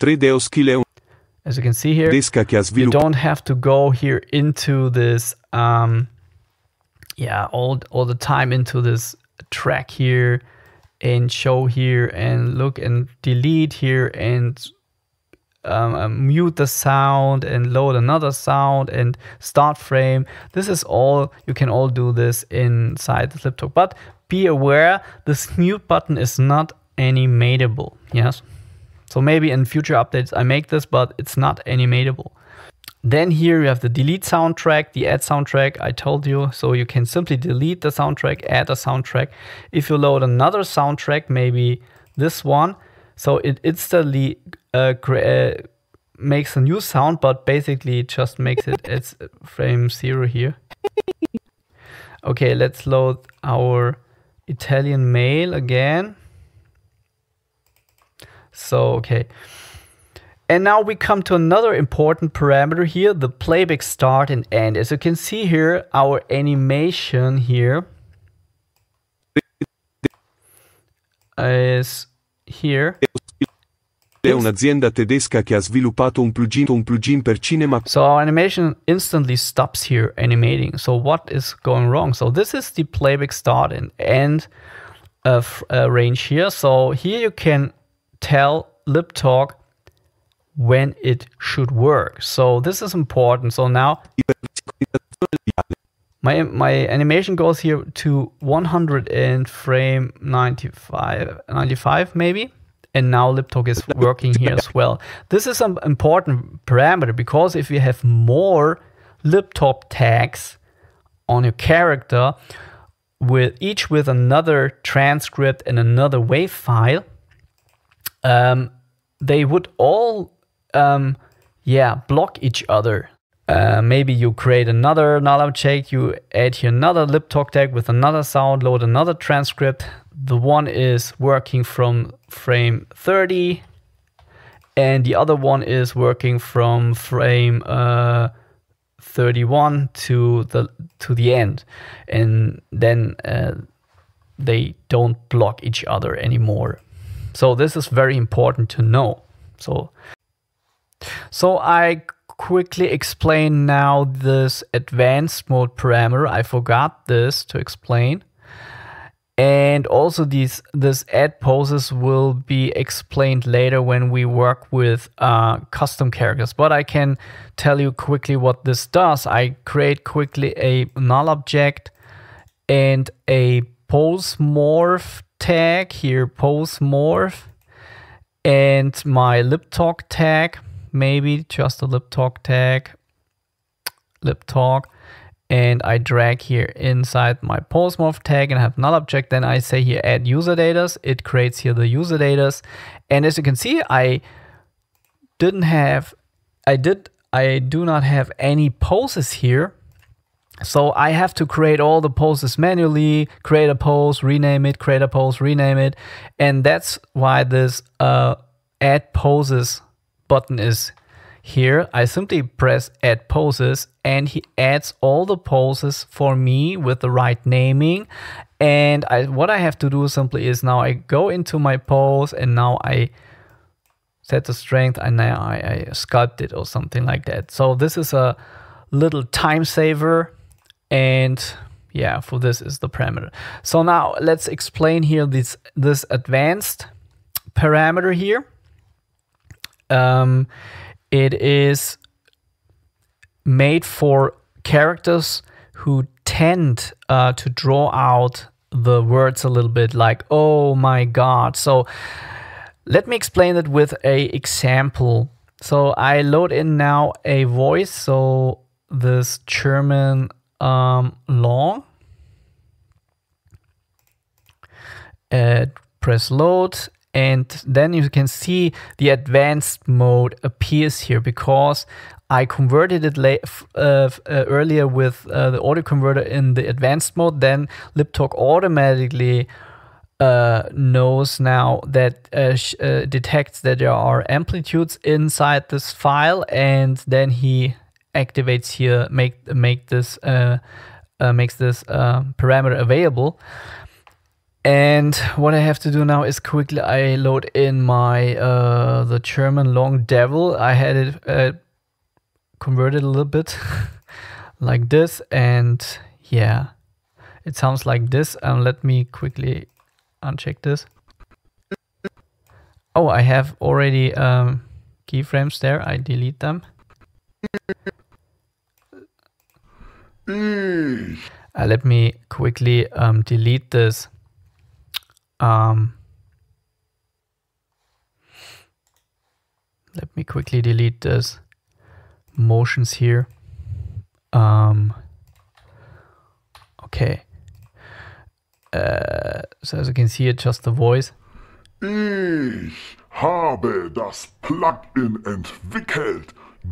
three Deoskill è un. As you can see here, you don't have to go here into this, um, yeah, all, all the time into this track here and show here and look and delete here and um, mute the sound and load another sound and start frame. This is all, you can all do this inside the LipTalk, but be aware this mute button is not animatable, yes? So maybe in future updates I make this, but it's not animatable. Then here you have the delete soundtrack, the add soundtrack, I told you. So you can simply delete the soundtrack, add a soundtrack. If you load another soundtrack, maybe this one, so it instantly uh, uh, makes a new sound, but basically it just makes it as frame zero here. Okay, let's load our Italian mail again. So, okay. And now we come to another important parameter here, the playback start and end. As you can see here, our animation here is here. So our animation instantly stops here animating. So what is going wrong? So this is the playback start and end uh, uh, range here. So here you can tell LipTalk when it should work. So this is important. So now my my animation goes here to one hundred and frame ninety-five, ninety-five maybe. And now LipTalk is working here as well. This is an important parameter because if you have more LipTalk tags on your character, with each with another transcript and another wave file, Um, they would all, um, yeah, block each other. Uh, maybe you create another null check, you add here another LipTalk tag with another sound, load another transcript. The one is working from frame thirty, and the other one is working from frame uh, thirty-one to the to the end, and then uh, they don't block each other anymore. So this is very important to know. So, so I quickly explain now this advanced mode parameter. I forgot this to explain. And also these this add poses will be explained later when we work with uh, custom characters. But I can tell you quickly what this does. I create quickly a null object and a pose morph tag here, pose morph, and my LipTalk tag, maybe just a LipTalk tag, LipTalk, and I drag here inside my pose morph tag and I have null object. Then I say here add user datas, it creates here the user datas, and as you can see, I didn't have, I did, I do not have any poses here. So I have to create all the poses manually, create a pose, rename it, create a pose, rename it. And that's why this uh, add poses button is Here I simply press add poses and he adds all the poses for me with the right naming. And I, what I have to do simply is now I go into my pose and now I set the strength and now I, I sculpt it or something like that. So this is a little time saver, and yeah, for this is the parameter. So now let's explain here this, this advanced parameter here. Um, it is made for characters who tend uh, to draw out the words a little bit, like, oh my God. So let me explain it with a example. So I load in now a voice. So this German um, long, uh, press load. And then you can see the advanced mode appears here because I converted it late, uh, uh, earlier with uh, the audio converter in the advanced mode. Then LipTalk automatically uh, knows now that uh, sh uh, detects that there are amplitudes inside this file, and then he activates here make make this uh, uh, makes this uh, parameter available. And what I have to do now is quickly I load in my uh, the German long devil. I had it uh, converted a little bit like this, and yeah, it sounds like this. And um, let me quickly uncheck this. Oh, I have already um, keyframes there. I delete them. Mm. Uh, let me quickly um, delete this. Um, let me quickly delete this motions here. Um, okay. Uh, so as you can see, it's just the voice. Ich habe das Plugin entwickelt.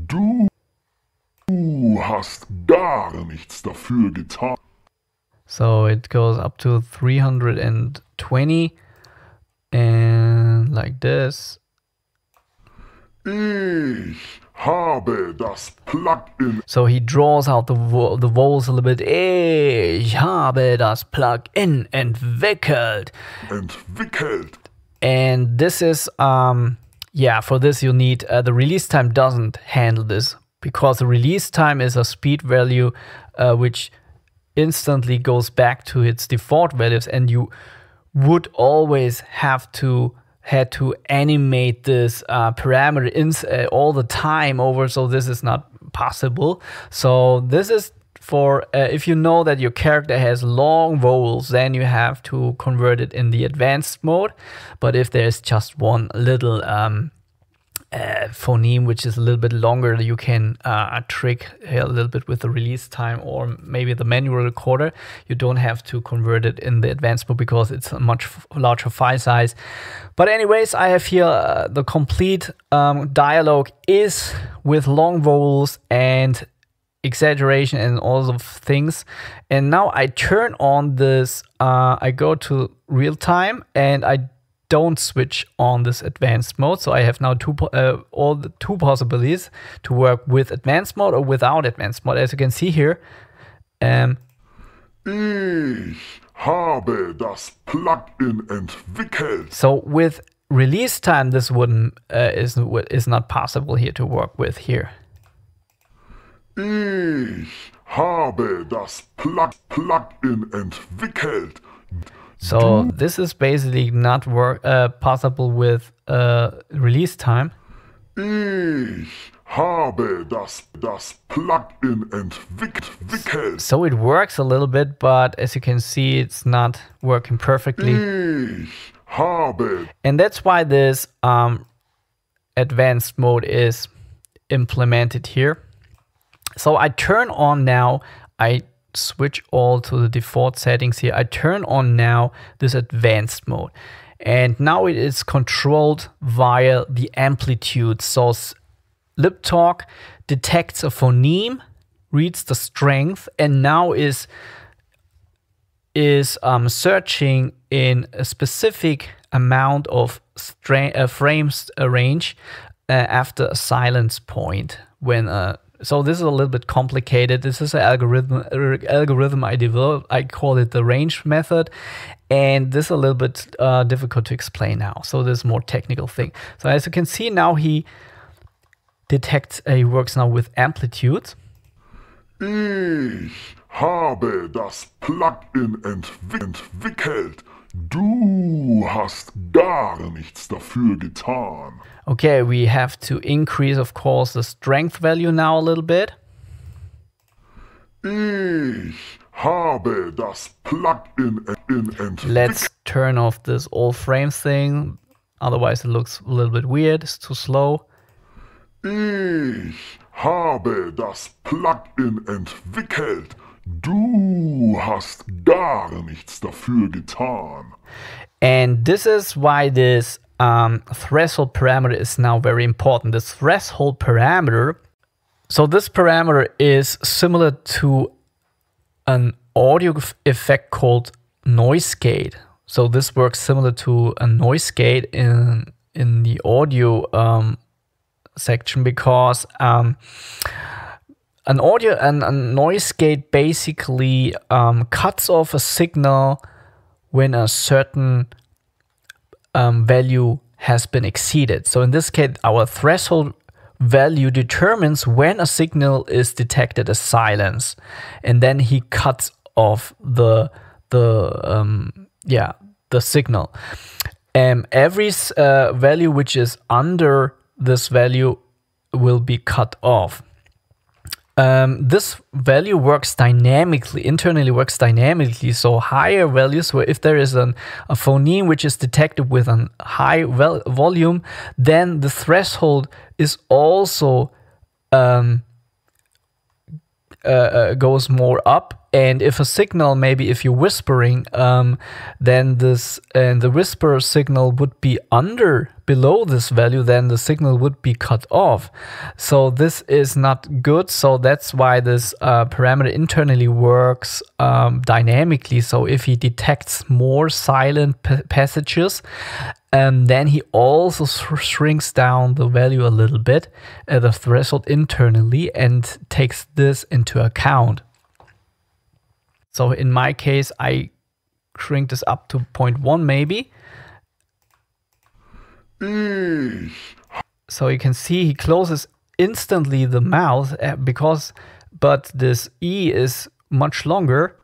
Du hast gar nichts dafür getan. So it goes up to three hundred twenty and like this. Ich habe das Plugin. So he draws out the, vo the vowels a little bit. Ich habe das Plugin entwickelt. Entwickelt. And this is, um, yeah, for this you need, uh, the release time doesn't handle this because the release time is a speed value uh, which instantly goes back to its default values, and you would always have to had to animate this uh, parameter in, uh, all the time over, so this is not possible. So this is for uh, if you know that your character has long vowels, then you have to convert it in the advanced mode. But if there's just one little um, Uh, phoneme which is a little bit longer, you can uh, trick a little bit with the release time or maybe the manual recorder. You don't have to convert it in the advanced mode because it's a much larger file size. But anyways, I have here uh, the complete um, dialogue is with long vowels and exaggeration and all the things. And now I turn on this, uh, I go to real time and I don't switch on this advanced mode. So I have now two uh, all the two possibilities to work with advanced mode or without advanced mode. As you can see here. Um, ich habe das Plugin entwickelt. So with release time, this wouldn't uh, is is not possible here to work with here. Ich habe das Plug Plugin entwickelt. So this is basically not work uh, possible with uh, release time. Ich habe das, das Plugin entwickelt. So it works a little bit, but as you can see, it's not working perfectly. Ich habe. And that's why this um, advanced mode is implemented here. So I turn on now, I switch all to the default settings here. I turn on now this advanced mode, and now it is controlled via the amplitude. So LipTalk detects a phoneme, reads the strength, and now is is um, searching in a specific amount of uh, frames range uh, after a silence point. When uh, so this is a little bit complicated. This is an algorithm uh, algorithm I developed. I call it the range method, and this is a little bit uh, difficult to explain now. So this is more technical thing. So as you can see now, he detects. Uh, he works now with amplitude. Ich habe das Plugin entwickelt. Du hast gar nichts dafür getan. Okay, we have to increase, of course, the strength value now a little bit. Ich habe das Plugin entwickelt. Let's turn off this all frames thing. Otherwise, it looks a little bit weird. It's too slow. Ich habe das Plugin entwickelt. Du hast gar nichts dafür getan. And this is why this um, threshold parameter is now very important. This threshold parameter, so this parameter is similar to an audio effect called noise gate. So this works similar to a noise gate in in the audio um, section, because um, an audio and a noise gate basically um, cuts off a signal when a certain um, value has been exceeded. So in this case, our threshold value determines when a signal is detected as silence, and then he cuts off the the um, yeah the signal. Um, every uh, value which is under this value will be cut off. Um, this value works dynamically, internally works dynamically, so higher values, where if there is an, a phoneme which is detected with a high vel volume, then the threshold is also um, uh, uh, goes more up. And if a signal, maybe if you're whispering, um, then this and the whisper signal would be under, below this value, then the signal would be cut off. So this is not good. So that's why this uh, parameter internally works um, dynamically. So if he detects more silent passages, um, then he also sh shrinks down the value a little bit, uh, the threshold internally, and takes this into account. So in my case, I shrink this up to zero point one maybe. So you can see he closes instantly the mouth because, but this E is much longer.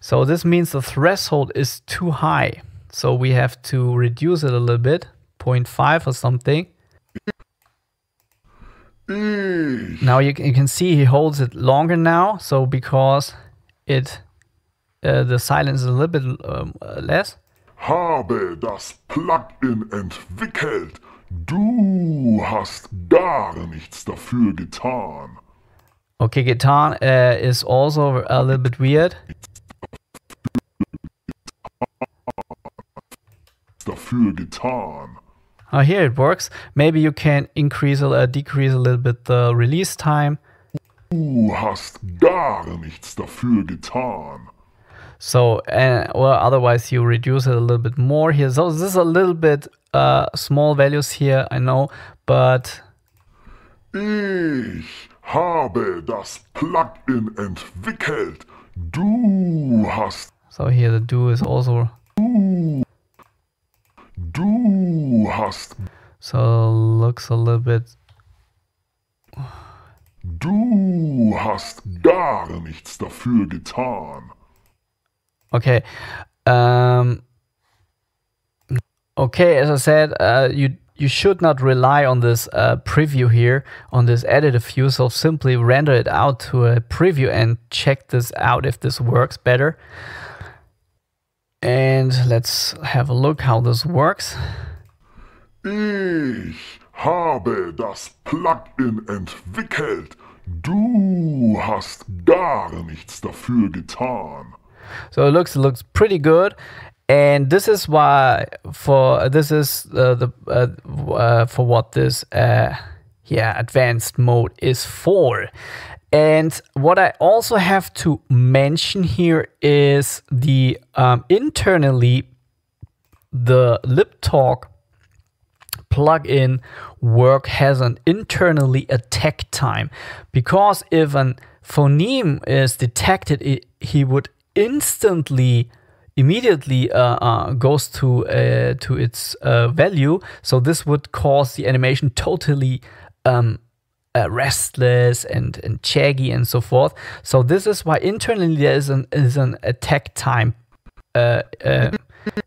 So this means the threshold is too high. So we have to reduce it a little bit, zero point five or something. Now you can, you can see he holds it longer now. So because it... Uh, the silence is a little bit um, less. Habe das Plugin entwickelt. Du hast gar nichts dafür getan. Okay, getan uh, is also a little bit weird. Dafür getan. Oh, here it works. Maybe you can increase or uh, decrease a little bit the release time. Du hast gar nichts dafür getan. So, uh, well, otherwise you reduce it a little bit more here. So this is a little bit uh, small values here, I know, but... Ich habe das Plugin entwickelt. Du hast... So here the do is also... Du, du hast... So looks a little bit... Du hast gar nichts dafür getan. Okay, um, okay. As I said, uh, you you should not rely on this uh, preview here, on this editor view. So simply render it out to a preview and check this out if this works better. And let's have a look how this works. Ich habe das Plugin entwickelt. Du hast gar nichts dafür getan. So it looks it looks pretty good, and this is why for this is uh, the uh, uh, for what this uh, yeah advanced mode is for. And what I also have to mention here is the um, internally the LipTalk plugin work has an internally attack time, because if a phoneme is detected, it, he would instantly immediately uh, uh, goes to uh, to its uh, value. So this would cause the animation totally um, uh, restless and and shaggy and so forth. So this is why internally there is an is an attack time. Uh, uh,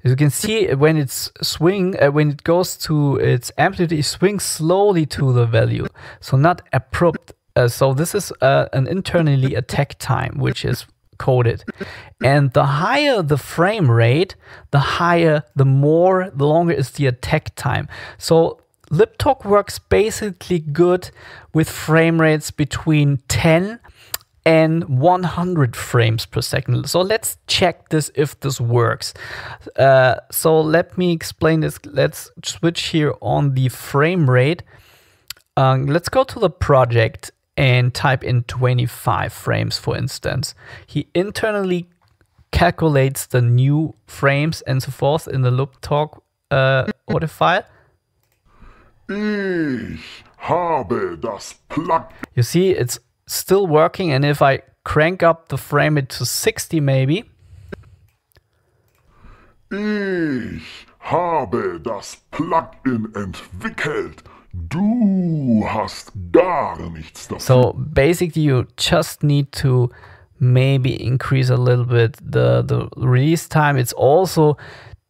as you can see, when it's swing, uh, when it goes to its amplitude, it swings slowly to the value, so not abrupt. Uh, so this is uh, an internally attack time, which is coded. And the higher the frame rate, the higher, the more, the longer is the attack time. So LipTalk works basically good with frame rates between ten and one hundred frames per second. So let's check this if this works. Uh, so let me explain this. Let's switch here on the frame rate. Um, let's go to the project and type in twenty-five frames, for instance. He internally calculates the new frames and so forth in the LipTalk uh, audio file. Ich habe das Plug. You see, it's still working, and if I crank up the frame rate to sixty, maybe. Ich habe das Plugin entwickelt. Du hast gar nichts dafür. So basically, you just need to maybe increase a little bit the the release time. It's also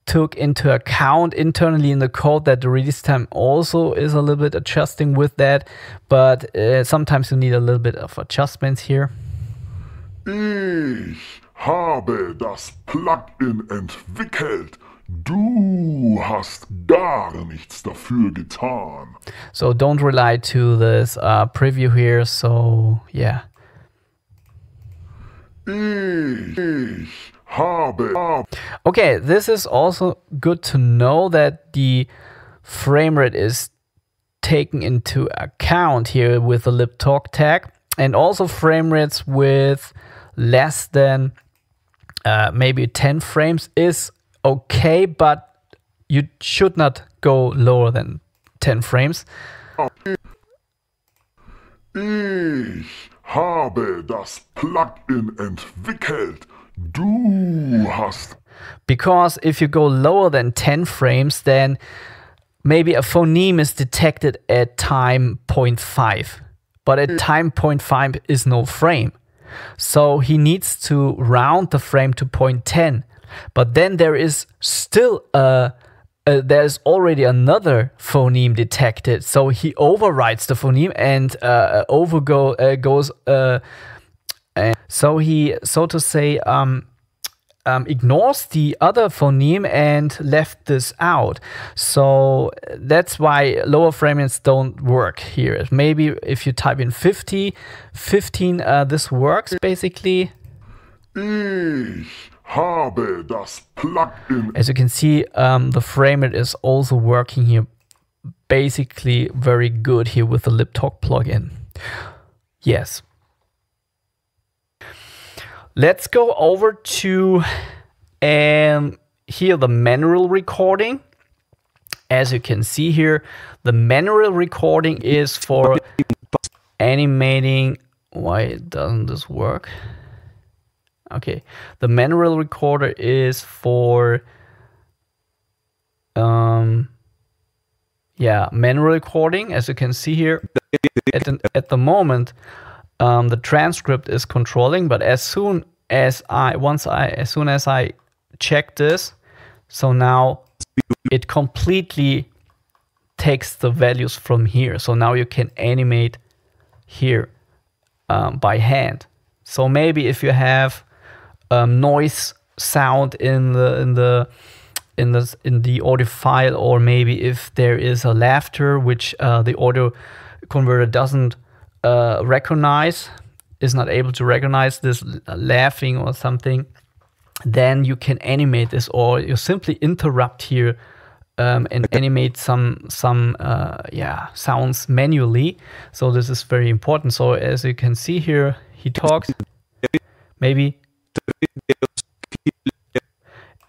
took into account internally in the code that the release time also is a little bit adjusting with that, but uh, sometimes you need a little bit of adjustments here. Ich habe das Plugin entwickelt. Du hast gar nichts dafür getan. So don't rely to this uh, preview here. So yeah. Ich, ich habe. Okay, this is also good to know that the frame rate is taken into account here with the LipTalk tag, and also frame rates with less than uh, maybe ten frames is okay, but you should not go lower than ten frames. Ich habe das Plugin entwickelt. Du hast. Because if you go lower than ten frames, then maybe a phoneme is detected at time zero point five, but at time zero point five is no frame. So he needs to round the frame to zero point one zero. But then there is still a, a there's already another phoneme detected, so he overwrites the phoneme and uh, overgo uh, goes. Uh, and so he, so to say, um, um, ignores the other phoneme and left this out. So that's why lower frame rates don't work here. Maybe if you type in fifty, fifteen, uh, this works basically. Ich habe das Plugin. As you can see, um, the frame rate is also working here basically very good here with the LipTalk plugin. Yes. Let's go over to um, here the manual recording. As you can see here, the manual recording is for animating. Why doesn't this work? Okay, the manual recorder is for, um, yeah, manual recording. As you can see here, at the, at the moment, um, the transcript is controlling. But as soon as I, once I, as soon as I check this, so now it completely takes the values from here. So now you can animate here um, by hand. So maybe if you have Um, noise sound in the in the in the in the audio file, or maybe if there is a laughter which uh, the audio converter doesn't uh, recognize, is not able to recognize this laughing or something, then you can animate this, or you simply interrupt here um, and animate some some uh, yeah sounds manually. So this is very important. So as you can see here, he talks maybe.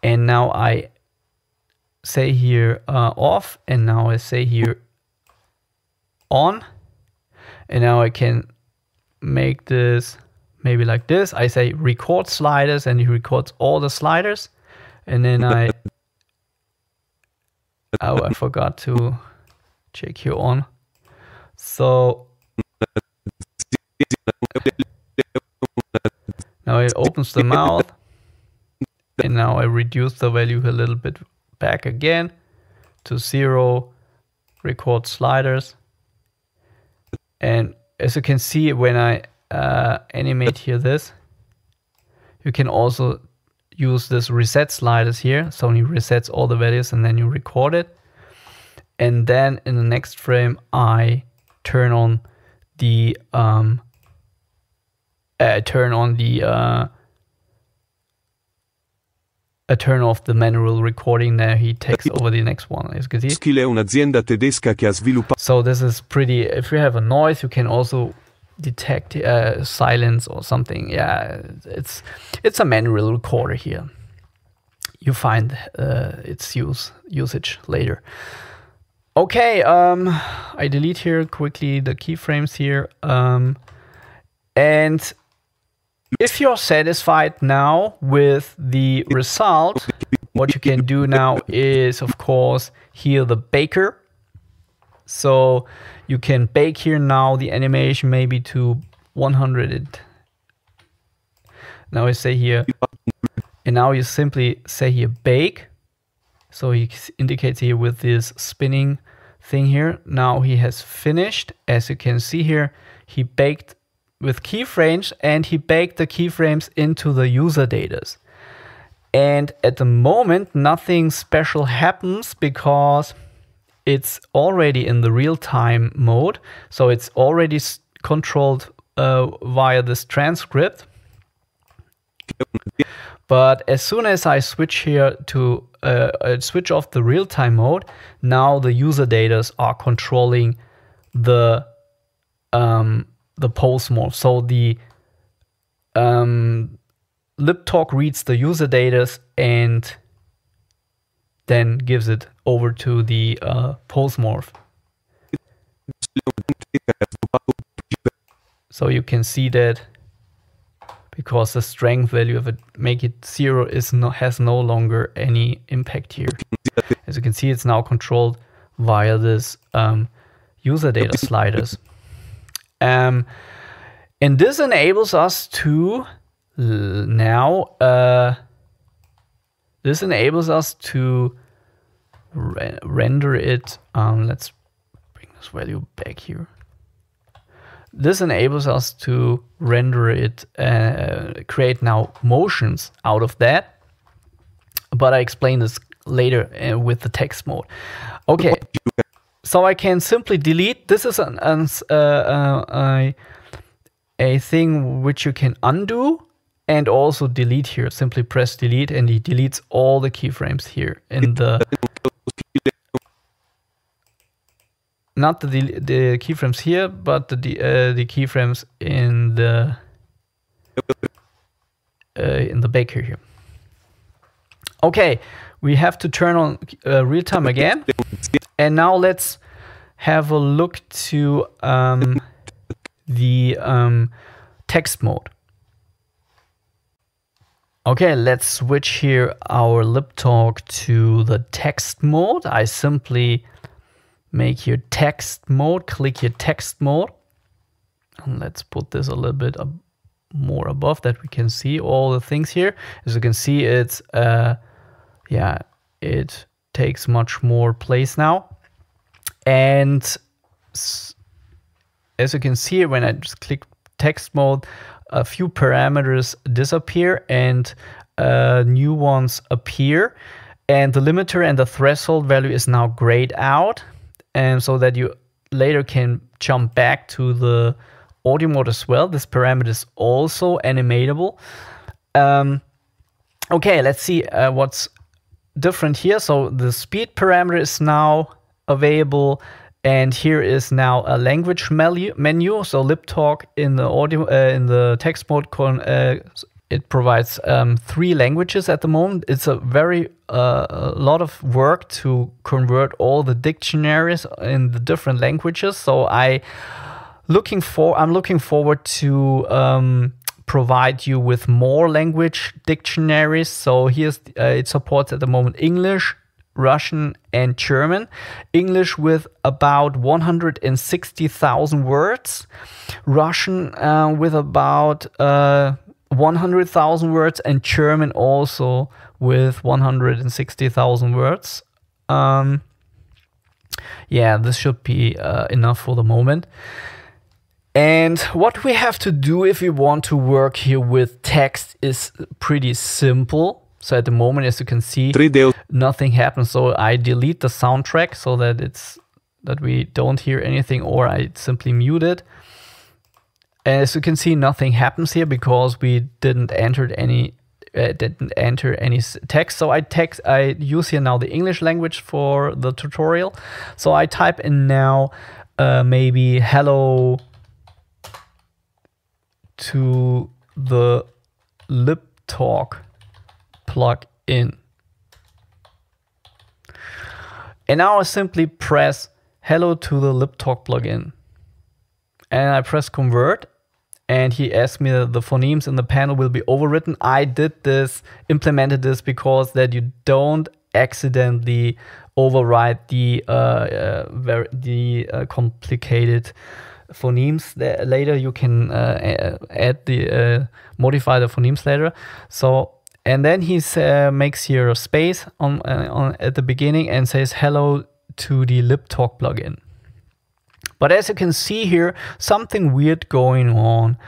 And now I say here uh, off, and now I say here on, and now I can make this maybe like this. I say record sliders, and it records all the sliders. And then I, oh, I forgot to check here on. So now it opens the mouth, and now I reduce the value a little bit back again to zero, record sliders. And as you can see, when I uh, animate here this, you can also use this reset sliders here. So it resets all the values and then you record it. And then in the next frame, I turn on the um, I turn on the uh, I turn off the manual recording. There he takes over the next one. As you can see. So this is pretty. If you have a noise, you can also detect uh, silence or something. Yeah, it's it's a manual recorder here. You find uh, its use usage later. Okay, um, I delete here quickly the keyframes here. Um, and if you're satisfied now with the result, what you can do now is, of course, here the baker. So you can bake here now the animation maybe to one hundred. Now I say here, and now you simply say here bake. So he indicates here with this spinning thing here. Now he has finished. As you can see here, he baked with keyframes, and he baked the keyframes into the user data. And at the moment, nothing special happens because it's already in the real-time mode. So it's already controlled uh, via this transcript. But as soon as I switch here to uh, I switch off the real-time mode, now the user data are controlling the um, the pose mode. So the um, LipTalk reads the user data and then gives it over to the uh, pose morph. So you can see that, because the strength value of it, make it zero, is no, has no longer any impact here. As you can see, it's now controlled via this um, user data sliders. Um, and this enables us to now, uh, this enables us to re render it. Um, let's bring this value back here. This enables us to render it, uh, create now motions out of that. But I explain this later uh, with the text mode. Okay, so I can simply delete. This is an, an, uh, uh, a thing which you can undo and also delete here. Simply press delete, and it deletes all the keyframes here in the... Not the, the keyframes here, but the uh, the keyframes in the uh, in the baker here. Okay, we have to turn on uh, real time again, and now let's have a look to um, the um, text mode. Okay, let's switch here our LipTalk to the text mode. I simply make your text mode, click your text mode. And let's put this a little bit up more above that we can see all the things here. As you can see, it's, uh, yeah, it takes much more place now. And as you can see, when I just click text mode, a few parameters disappear and uh, new ones appear. And the limiter and the threshold value is now grayed out, and so that you later can jump back to the audio mode as well. This parameter is also animatable. Um, okay, let's see uh, what's different here. So the speed parameter is now available, and here is now a language menu. menu. So LipTalk in the audio uh, in the text mode con uh, It provides um, three languages at the moment. It's a very uh, a lot of work to convert all the dictionaries in the different languages. So I looking for I'm looking forward to um, provide you with more language dictionaries. So here's uh, it supports at the moment English, Russian, and German. English with about one hundred sixty thousand words. Russian uh, with about uh, one hundred thousand words, and German also with one hundred sixty thousand words. Um, yeah, this should be uh, enough for the moment. And what we have to do if we want to work here with text is pretty simple. So at the moment, as you can see, nothing happens. So I delete the soundtrack so that it's that we don't hear anything, or I simply mute it. As you can see, nothing happens here because we didn't enter any uh, didn't enter any text. So I text I use here now the English language for the tutorial. So I type in now uh, maybe hello to the LipTalk plug in. And now I simply press hello to the LipTalk plugin. And I press convert, and he asked me that the phonemes in the panel will be overwritten. I did this, implemented this because that you don't accidentally overwrite the uh, uh, the uh, complicated phonemes. Later you can uh, add the uh, modify the phonemes later. So. And then he uh, makes here a space on, uh, on at the beginning and says hello to the LipTalk plugin. But as you can see here, something weird going on,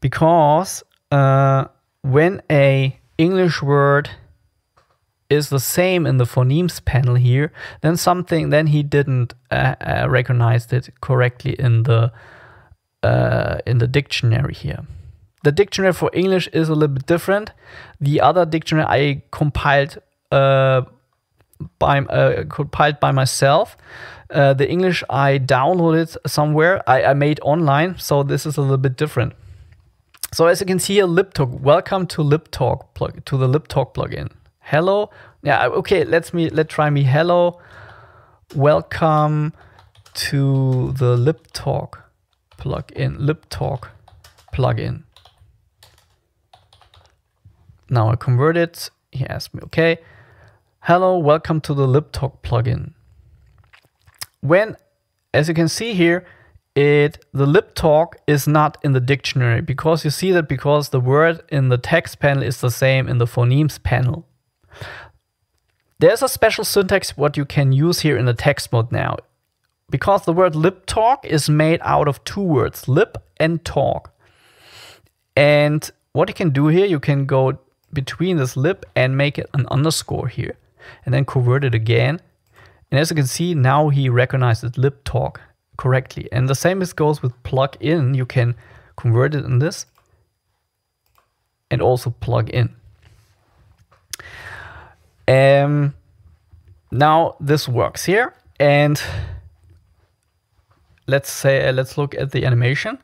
because uh, when a English word is the same in the phonemes panel here, then something then he didn't uh, uh, recognize it correctly in the uh, in the dictionary here. The dictionary for English is a little bit different. The other dictionary I compiled uh, by uh, compiled by myself. Uh, the English I downloaded somewhere. I, I made online, so this is a little bit different. So as you can see, a LipTalk. Welcome to LipTalk plug to the LipTalk plugin. Hello. Yeah. Okay. Let's me let try me. Hello. Welcome to the LipTalk plugin. LipTalk plugin. Now I convert it. He asked me, okay, hello, welcome to the LipTalk plugin. When, as you can see here, it the LipTalk is not in the dictionary, because you see that because the word in the text panel is the same in the phonemes panel. There's a special syntax what you can use here in the text mode now, because the word LipTalk is made out of two words, lip and talk. And what you can do here, you can go between this lip and make it an underscore here, and then convert it again. And as you can see, now he recognizes lip talk correctly. And the same goes with plug in. You can convert it in this and also plug in. Um, now this works here, and let's say uh, let's look at the animation.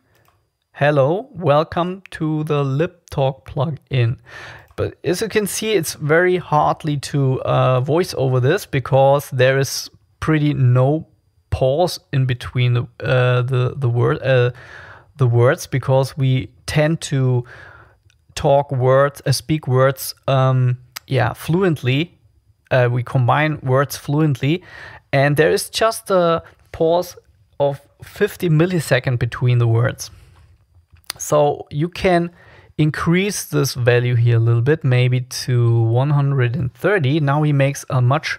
Hello, welcome to the LipTalk plugin. But as you can see, it's very hardly to uh, voice over this, because there is pretty no pause in between the uh, the the word uh, the words, because we tend to talk words, uh, speak words, um, yeah, fluently. Uh, we combine words fluently, and there is just a pause of fifty milliseconds between the words. So you can increase this value here a little bit, maybe to one hundred thirty. Now he makes a much,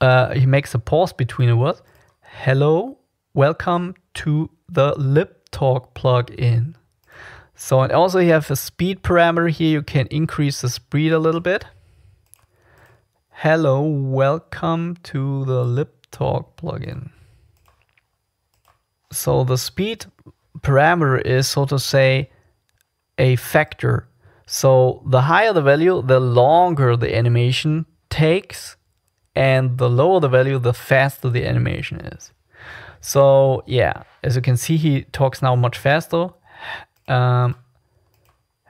uh, he makes a pause between the words. Hello, welcome to the LipTalk plugin. So, and also you have a speed parameter here. You can increase the speed a little bit. Hello, welcome to the LipTalk plugin. So the speed parameter is, so to say, a factor. So the higher the value, the longer the animation takes, and the lower the value, the faster the animation is. So yeah, as you can see, he talks now much faster. Um,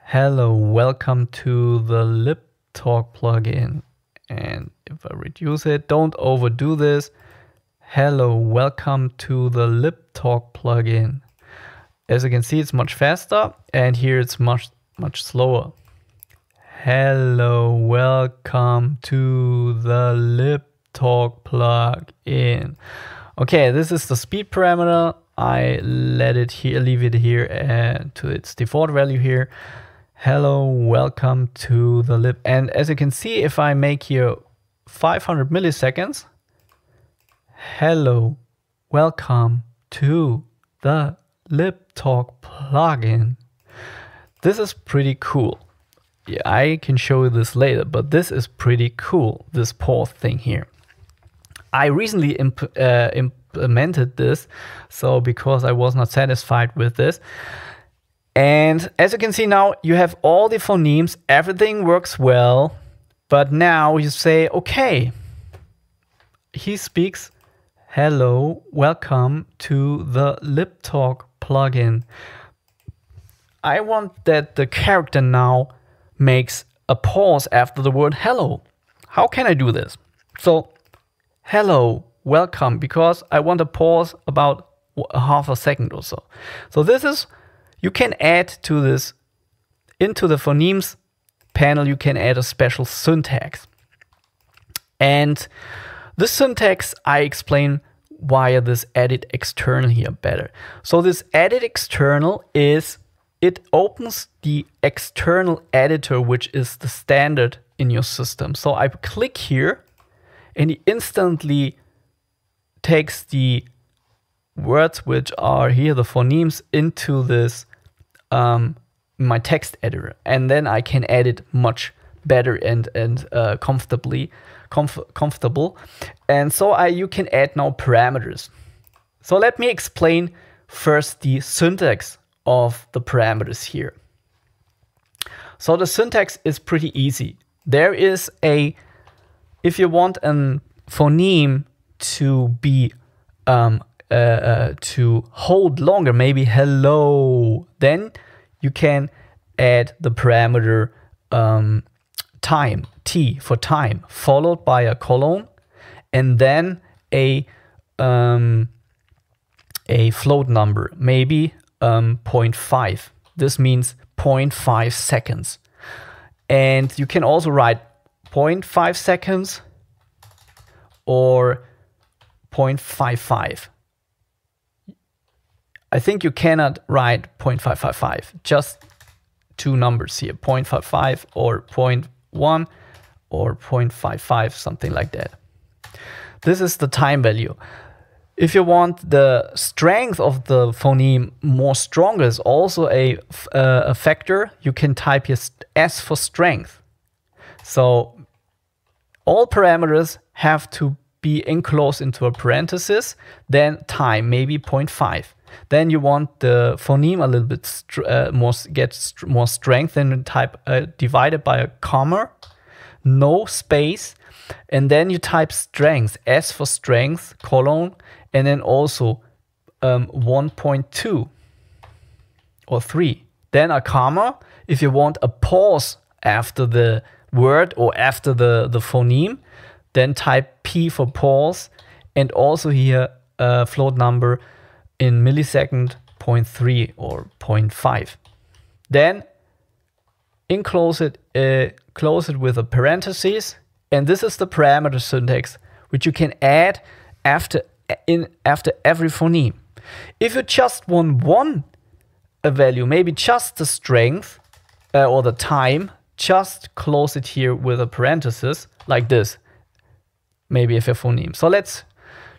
Hello, welcome to the LipTalk plugin. And if I reduce it, don't overdo this. Hello, welcome to the LipTalk plugin. As you can see, it's much faster, and here it's much, much slower. Hello, welcome to the LipTalk plugin. Okay, this is the speed parameter. I let it here, leave it here uh, to its default value here. Hello, welcome to the lip. And as you can see, if I make here five hundred milliseconds, hello, welcome to the LipTalk plugin. This is pretty cool. Yeah, I can show you this later, but this is pretty cool, this pause thing here. I recently imp uh, implemented this, so because I was not satisfied with this. And as you can see now, you have all the phonemes, everything works well, but now you say, okay, he speaks, hello, welcome to the LipTalk plugin. I want that the character now makes a pause after the word hello. How can I do this? So, hello, welcome, because I want a pause about half a second or so. So this is... You can add to this, into the phonemes panel, you can add a special syntax. And this syntax, I explain via this edit external here better. So this edit external is, it opens the external editor, which is the standard in your system. So I click here and it instantly takes the words, which are here, the phonemes, into this Um, my text editor, and then I can edit much better and and uh, comfortably comf comfortable. And so I you can add now parameters. So let me explain first the syntax of the parameters here. So the syntax is pretty easy. There is a if you want a phoneme to be um, Uh, uh, to hold longer, maybe hello, then you can add the parameter um, time, T for time, followed by a colon, and then a um, a float number, maybe um, zero point five. This means zero point five seconds. And you can also write zero point five seconds or zero point five five. I think you cannot write zero point five five five, just two numbers here, zero point five five or zero point one or zero point five five, something like that. This is the time value. If you want the strength of the phoneme more stronger, is also a, uh, a factor, you can type here S for strength. So all parameters have to be enclosed into a parenthesis, then time, maybe zero point five. Then you want the phoneme a little bit uh, more, get st more strength, and type uh, divided by a comma, no space, and then you type strength, S for strength, colon, and then also um, one point two or three. Then a comma, if you want a pause after the word or after the, the phoneme, then type P for pause, and also here uh, float number, in millisecond, zero point three or zero point five. Then enclose it, uh, close it with a parenthesis, and this is the parameter syntax, which you can add after in after every phoneme. If you just want one a value, maybe just the strength uh, or the time, just close it here with a parenthesis like this. Maybe if a phoneme. So let's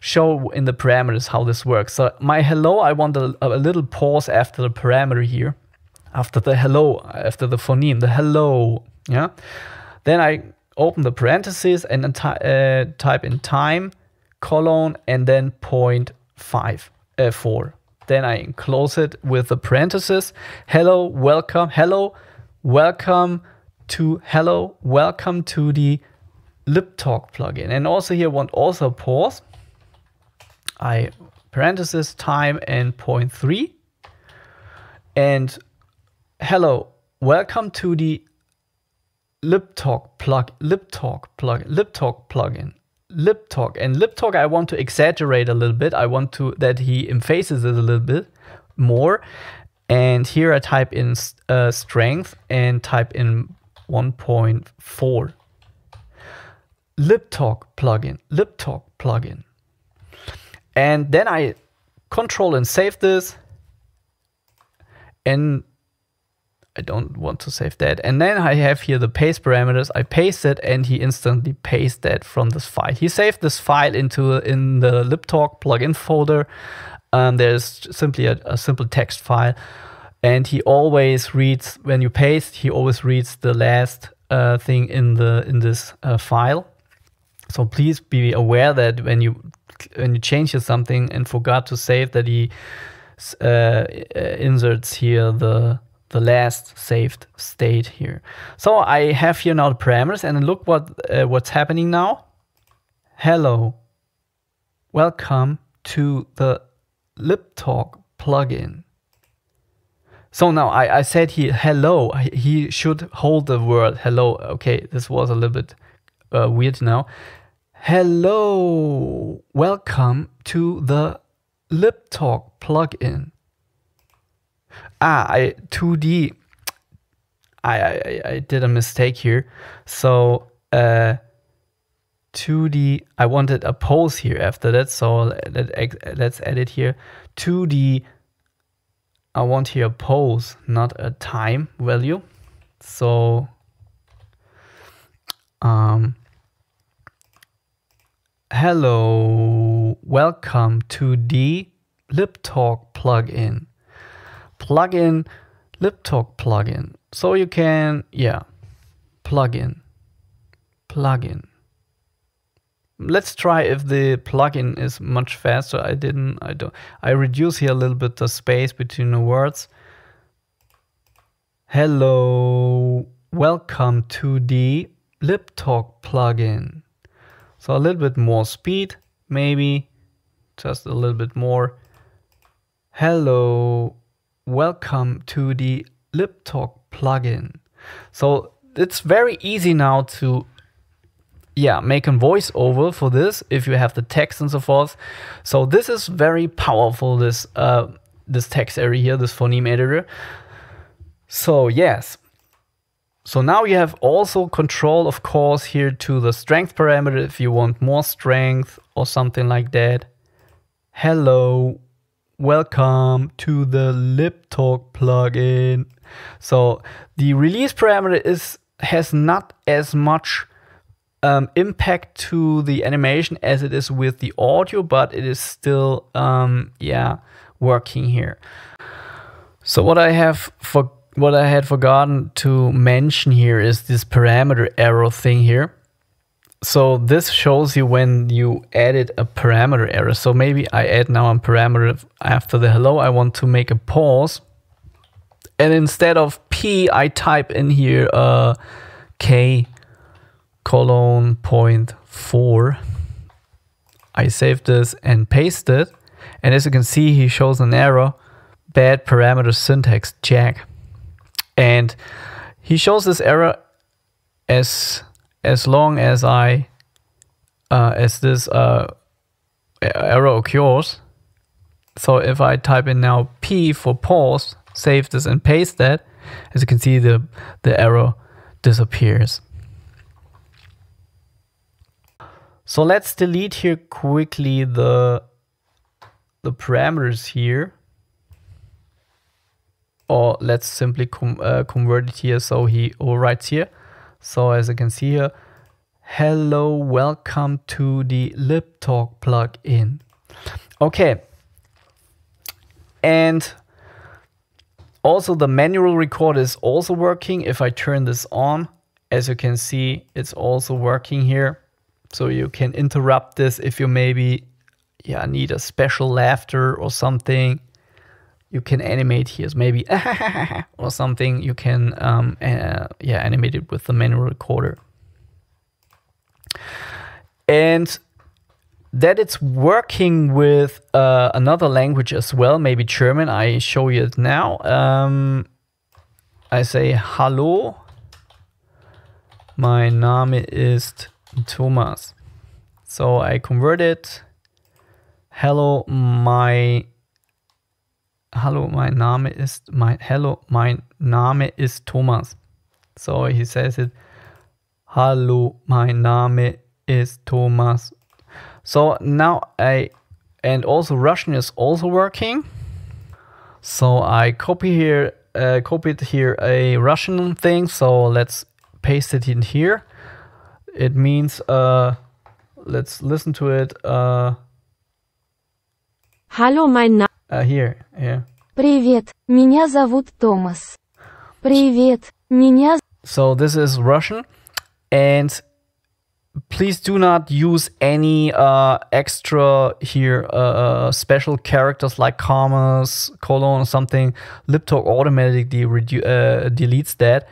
show in the parameters how this works. So my hello, I want a, a little pause after the parameter here, after the hello, after the phoneme, the hello, yeah? Then I open the parentheses and uh, type in time, colon, and then zero point five four. Then I enclose it with the parentheses, hello, welcome, hello, welcome to, hello, welcome to the LipTalk plugin. And also here, want also pause, I parenthesis time and zero point three, and hello, Welcome to the LipTalk plug, LipTalk plug, LipTalk plugin, LipTalk. And LipTalk, I want to exaggerate a little bit. I want to that he emphases it a little bit more. And here I type in uh, strength and type in one point four. LipTalk plugin, LipTalk plugin. And then I control and save this. And I don't want to save that. And then I have here the paste parameters. I paste it and he instantly pastes that from this file. He saved this file into in the LipTalk plugin folder. Um, there's simply a, a simple text file. And he always reads, when you paste, he always reads the last uh, thing in the in this uh, file. So please be aware that when you when you change something and forgot to save, that he uh, inserts here the the last saved state here. So I have here now the parameters, and look what uh, what's happening now. Hello, welcome to the LipTalk plugin. So now I, I said he hello, he should hold the word hello. Okay, this was a little bit uh, weird now. Hello, welcome to the LipTalk plugin. Ah, I two D. I, I I did a mistake here. So uh, two D. I wanted a pose here after that. So let, let's edit here. two D. I want here a pose, not a time value. So um, hello, welcome to the LipTalk plugin. Plugin, LipTalk plugin. So you can, yeah, plugin, plugin. Let's try if the plugin is much faster. I didn't, I don't, I reduce here a little bit the space between the words. Hello, welcome to the LipTalk plugin. So a little bit more speed, maybe just a little bit more. Hello, welcome to the LipTalk plugin. So it's very easy now to Yeah, make a voiceover for this if you have the text and so forth. So this is very powerful, this uh, this text area here, this phoneme editor. So yes. So now you have also control, of course, here to the strength parameter if you want more strength or something like that. Hello, welcome to the LipTalk plugin. So the release parameter is has not as much Um, impact to the animation as it is with the audio, but it is still um, yeah working here. So what I have for what I had forgotten to mention here is this parameter error thing here. So this shows you when you added a parameter error. So maybe I add now a parameter after the hello. I want to make a pause, and instead of P, I type in here uh, K. colon point four. I saved this and paste it, and as you can see, he shows an error, bad parameter syntax check, and he shows this error as as long as I uh, as this uh, error occurs. So if I type in now P for pause, save this and paste that, as you can see, the the error disappears. So let's delete here quickly the the parameters here, or let's simply com uh, convert it here. So he overwrites here. So as you can see here, hello, welcome to the LipTalk plugin. Okay, and also the manual record is also working. If I turn this on, as you can see, it's also working here. So you can interrupt this if you maybe yeah, need a special laughter or something. You can animate here, maybe or something. You can um, uh, yeah, animate it with the manual recorder. And that it's working with uh, another language as well, maybe German. I show you it now. Um, I say hallo, my name is Thomas. So I convert it. Hello, my Hallo, my name is my hello, my name is Thomas. So he says it. Hallo, my name is Thomas. So now I, and also Russian is also working. So I copy here, uh, copied here a Russian thing. So let's paste it in here. It means, uh, let's listen to it. Uh, Hallo, my name. Uh, here, here. Привет, меня зовут Томас. Привет, меня. So this is Russian, and please do not use any uh, extra here uh, special characters like commas, colon, or something. LipTalk automatically uh, deletes that.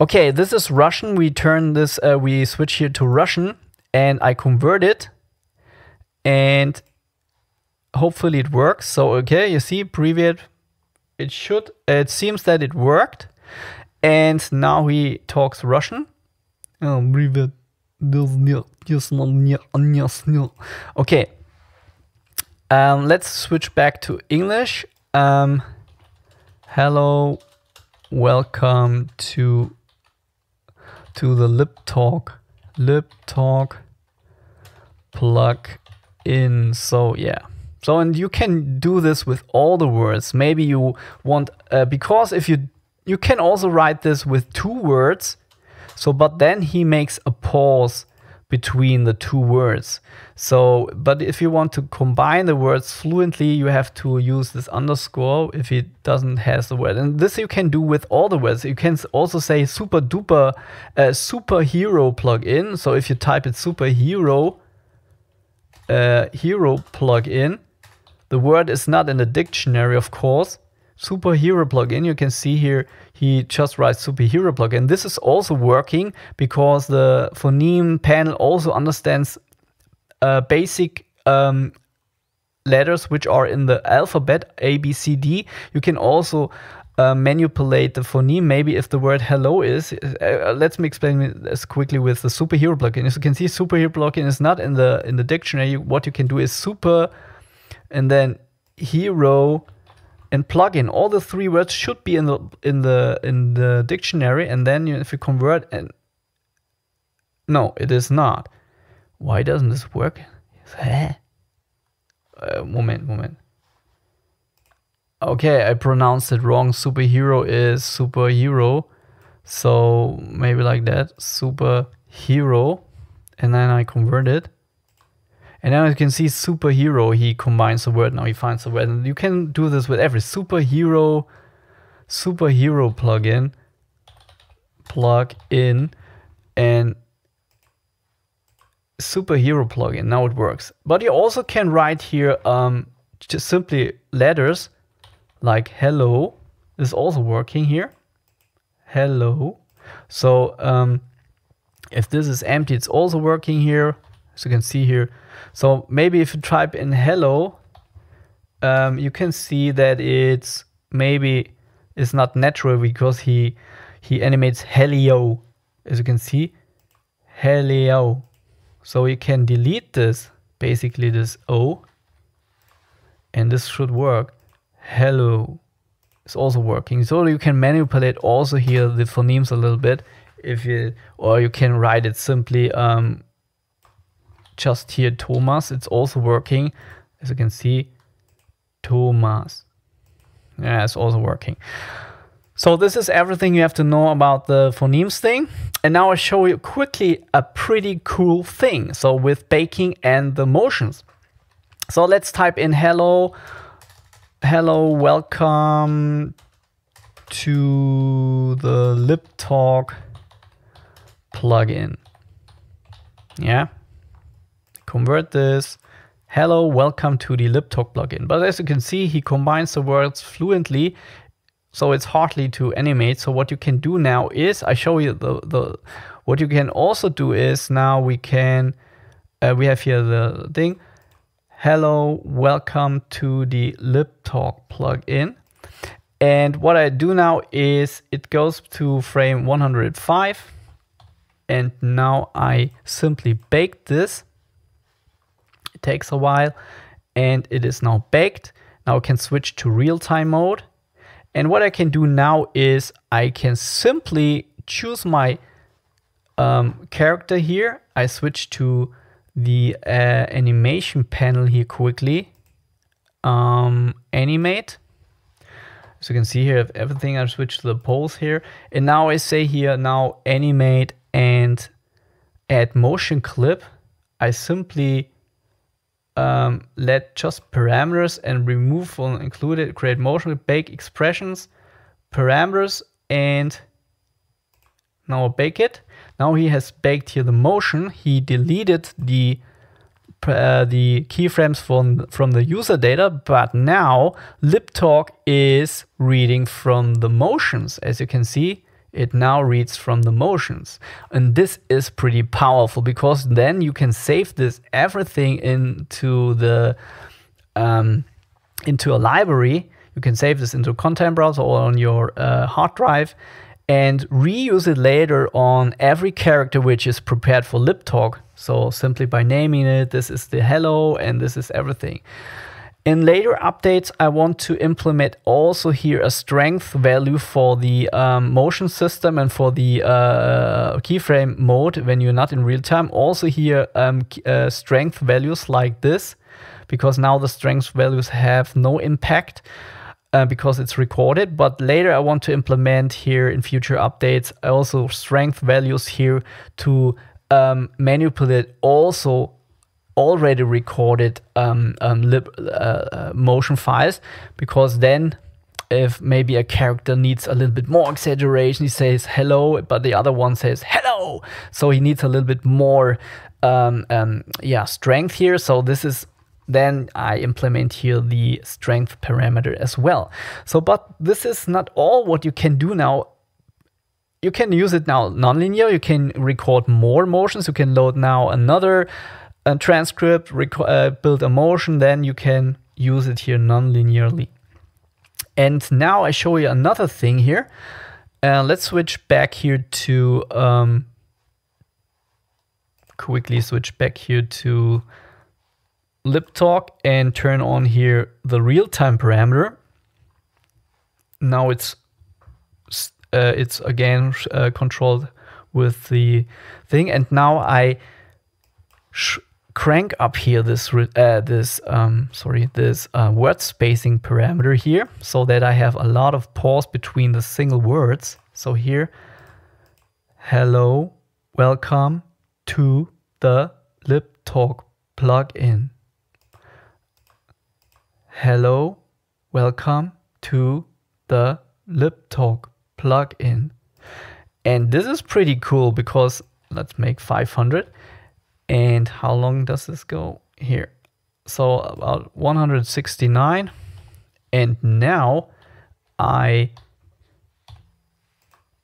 Okay, this is Russian. We turn this. Uh, we switch here to Russian, and I convert it, and hopefully it works. So okay, you see, привет. It should. It seems that it worked, and now he talks Russian. Oh, привет. Okay. Um, let's switch back to English. Um, hello, welcome to to the LipTalk LipTalk plug in. So yeah. So, and you can do this with all the words. Maybe you want, uh, because if you, you can also write this with two words. So, but then he makes a pause between the two words. So, but if you want to combine the words fluently, you have to use this underscore if it doesn't has the word. And this you can do with all the words. You can also say super duper, uh, superhero plugin. So if you type it superhero, uh, hero plugin. The word is not in the dictionary, of course. Superhero plugin, you can see here, he just writes superhero plugin. This is also working because the phoneme panel also understands uh, basic um, letters which are in the alphabet, A, B, C, D. You can also uh, manipulate the phoneme. Maybe if the word hello is, uh, let me explain this quickly with the superhero plugin. As you can see, superhero plugin is not in the, in the dictionary. What you can do is super and then hero and plugin. All the three words should be in the in the in the dictionary, and then you, if you convert, and no, it is not. Why doesn't this work? uh, moment, moment. Okay, I pronounced it wrong. Superhero is superhero, so maybe like that. Superhero, and then I convert it. And now you can see superhero, he combines the word, now he finds the word. And you can do this with every superhero, superhero plugin, plug in, and superhero plugin. Now it works. But you also can write here um, just simply letters like hello. This is also working here. Hello. So um, if this is empty, it's also working here. So you can see here. So maybe if you type in hello, um, you can see that it's maybe it's not natural because he he animates helio, as you can see, helio. So you can delete this, basically this O, and this should work. Hello, it's also working. So you can manipulate also here the phonemes a little bit, if you, or you can write it simply. Um, Just here, Thomas. It's also working, as you can see. Thomas. Yeah, it's also working. So this is everything you have to know about the phonemes thing. And now I show you quickly a pretty cool thing. So with baking and the motions. So let's type in hello, hello, welcome to the LipTalk plugin. Yeah. Convert this. Hello, welcome to the LipTalk plugin. But as you can see, he combines the words fluently, so it's hardly to animate. So what you can do now is, I show you the, the what you can also do is now we can, uh, we have here the thing. Hello, welcome to the LipTalk plugin. And what I do now is it goes to frame one hundred five. And now I simply bake this. It takes a while and it is now baked. Now I can switch to real-time mode. And what I can do now is I can simply choose my um, character here. I switch to the uh, animation panel here quickly. Um, animate. So you can see here, I have everything. I've switched to the pose here. And now I say here, now animate and add motion clip. I simply um, let just parameters and remove from included, create motion, bake expressions, parameters, and now bake it. Now he has baked here the motion. He deleted the uh, the keyframes from from the user data, but now LipTalk is reading from the motions. As you can see, it now reads from the motions, and this is pretty powerful because then you can save this everything into the um, into a library. You can save this into a content browser or on your uh, hard drive, and reuse it later on every character which is prepared for LipTalk. So simply by naming it, this is the hello and this is everything. In later updates, I want to implement also here a strength value for the um, motion system and for the uh, keyframe mode when you're not in real time. Also here um, uh, strength values like this, because now the strength values have no impact. Uh, because it's recorded, but later I want to implement here in future updates also strength values here to um, manipulate also already recorded um, um, lip, uh, uh, motion files, because then if maybe a character needs a little bit more exaggeration, he says hello, but the other one says hello, so he needs a little bit more um, um, yeah, strength here. So this is then I implement here the strength parameter as well. So, but this is not all what you can do now. You can use it now nonlinear. You can record more motions. You can load now another uh, transcript, uh, build a motion. Then you can use it here nonlinearly. And now I show you another thing here. Uh, let's switch back here to um, quickly switch back here to LipTalk and turn on here the real-time parameter. Now it's uh, it's again uh, controlled with the thing, and now I sh crank up here this uh, this um, sorry this uh, word spacing parameter here, so that I have a lot of pause between the single words. So here, hello, welcome to the LipTalk plugin. Hello, welcome to the LipTalk plugin. And this is pretty cool because let's make five hundred. And how long does this go here? So about one hundred sixty-nine. And now I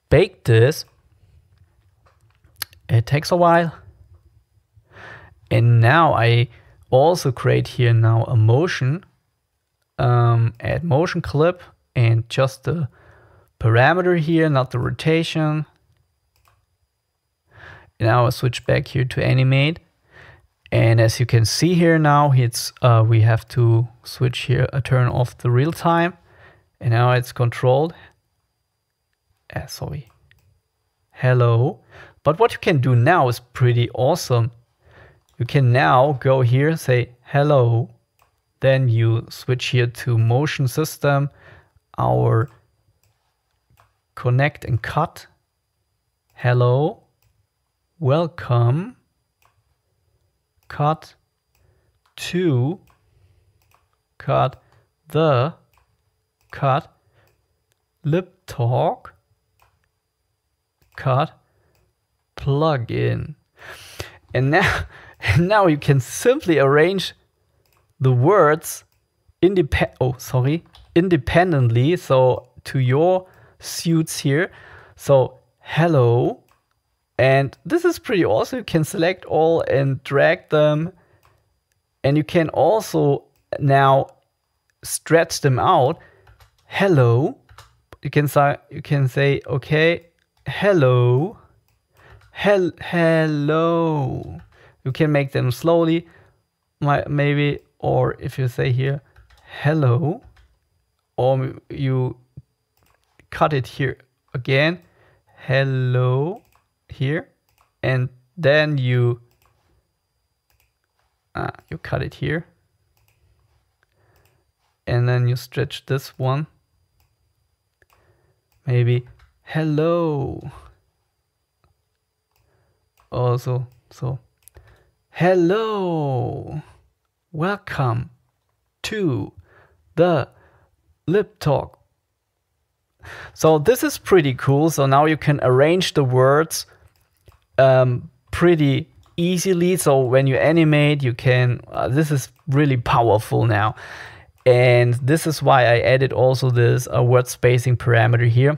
bake this. It takes a while. And now I also create here now a motion. Um, add motion clip and just the parameter here, not the rotation. Now I switch back here to animate, and as you can see here now, it's uh, we have to switch here, uh, turn off the real time, and now it's controlled. Uh, sorry, hello. But what you can do now is pretty awesome. You can now go here and say hello. Then you switch here to motion system, our connect and cut. Hello, welcome, cut to, cut the, cut LipTalk, cut plugin. And now, and now you can simply arrange the words independ oh sorry independently, so to your suits here. So hello, and this is pretty awesome. You can select all and drag them, and you can also now stretch them out. Hello, you can say you can say okay, hello, hel hello. You can make them slowly, maybe, or if you say here, hello, or you cut it here again, hello here, and then you uh, you cut it here, and then you stretch this one, maybe hello also, so hello, welcome to the LipTalk. So this is pretty cool. So now you can arrange the words um, pretty easily. So when you animate, you can, uh, this is really powerful now. And this is why I added also this uh, word spacing parameter here.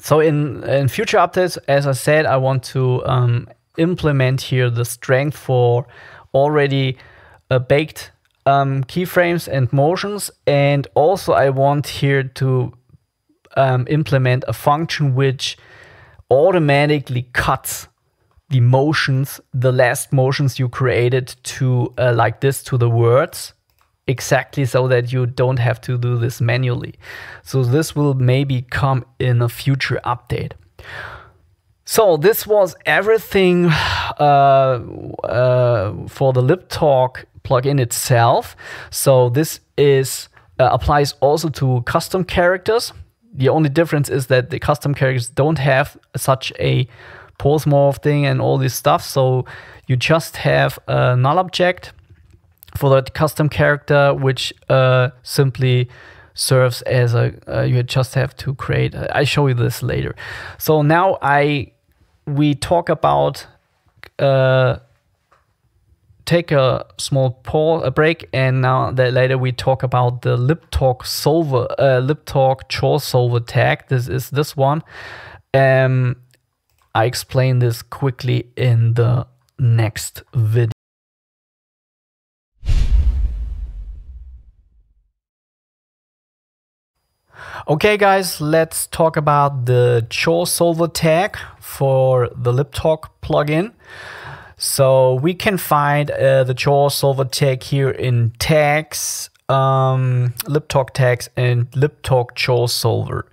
So in, in future updates, as I said, I want to um, implement here the strength for already uh, baked um, keyframes and motions. And also I want here to Um, implement a function which automatically cuts the motions, the last motions you created to uh, like this to the words, exactly, so that you don't have to do this manually. So this will maybe come in a future update. So this was everything uh, uh, for the LipTalk plugin itself. So this is uh, applies also to custom characters. The only difference is that the custom characters don't have such a postmorph thing and all this stuff. So you just have a null object for that custom character, which uh, simply serves as a, uh, you just have to create, I show you this later. So now I, we talk about, uh, take a small pause, a break, and now that later we talk about the LipTalk solver, uh, LipTalk Jaw Solver Tag. This is this one. Um, I explain this quickly in the next video. Okay, guys, let's talk about the Jaw Solver Tag for the LipTalk plugin. So we can find uh, the Jaw Solver Tag here in tags, um, LipTalk tags, and LipTalk Jaw Solver.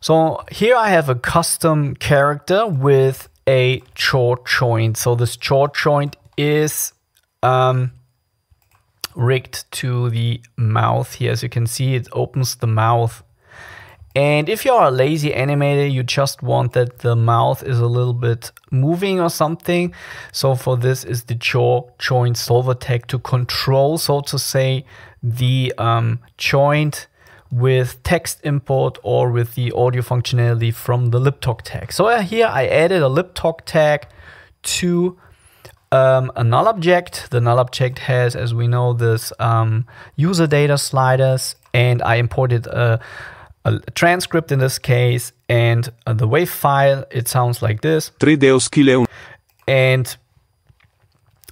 So here I have a custom character with a jaw joint. So this jaw joint is um, rigged to the mouth here. As you can see, it opens the mouth. And if you are a lazy animator, you just want that the mouth is a little bit moving or something. So for this is the jaw joint solver tag to control, so to say, the um, joint with text import or with the audio functionality from the LipTalk tag. So here I added a LipTalk tag to um, a null object. The null object has, as we know, this um, user data sliders, and I imported a a transcript in this case, and uh, the wave file, it sounds like this. three Deoskill. And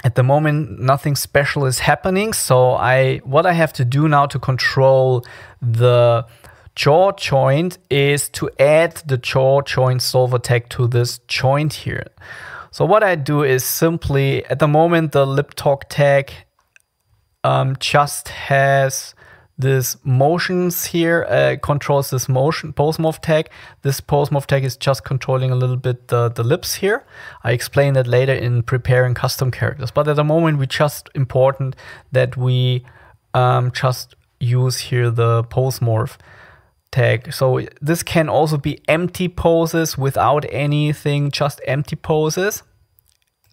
at the moment, nothing special is happening. So I, what I have to do now to control the jaw joint is to add the jaw joint solver tag to this joint here. So what I do is simply, at the moment, the LipTalk tag um, just has this motions here, uh, controls this motion postmorph tag. This postmorph tag is just controlling a little bit the, the lips here. I explain that later in preparing custom characters. But at the moment, we just important that we um, just use here the postmorph tag. So this can also be empty poses without anything, just empty poses.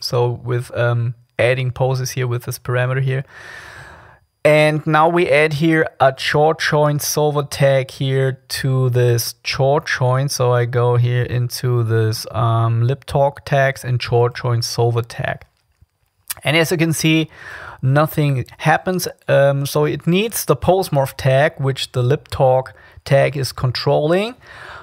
So with um, adding poses here with this parameter here. And now we add here a jaw joint solver tag here to this jaw joint. So I go here into this um, LipTalk tags and jaw joint solver tag. And as you can see, nothing happens. Um, so it needs the postmorph tag, which the LipTalk tag is controlling.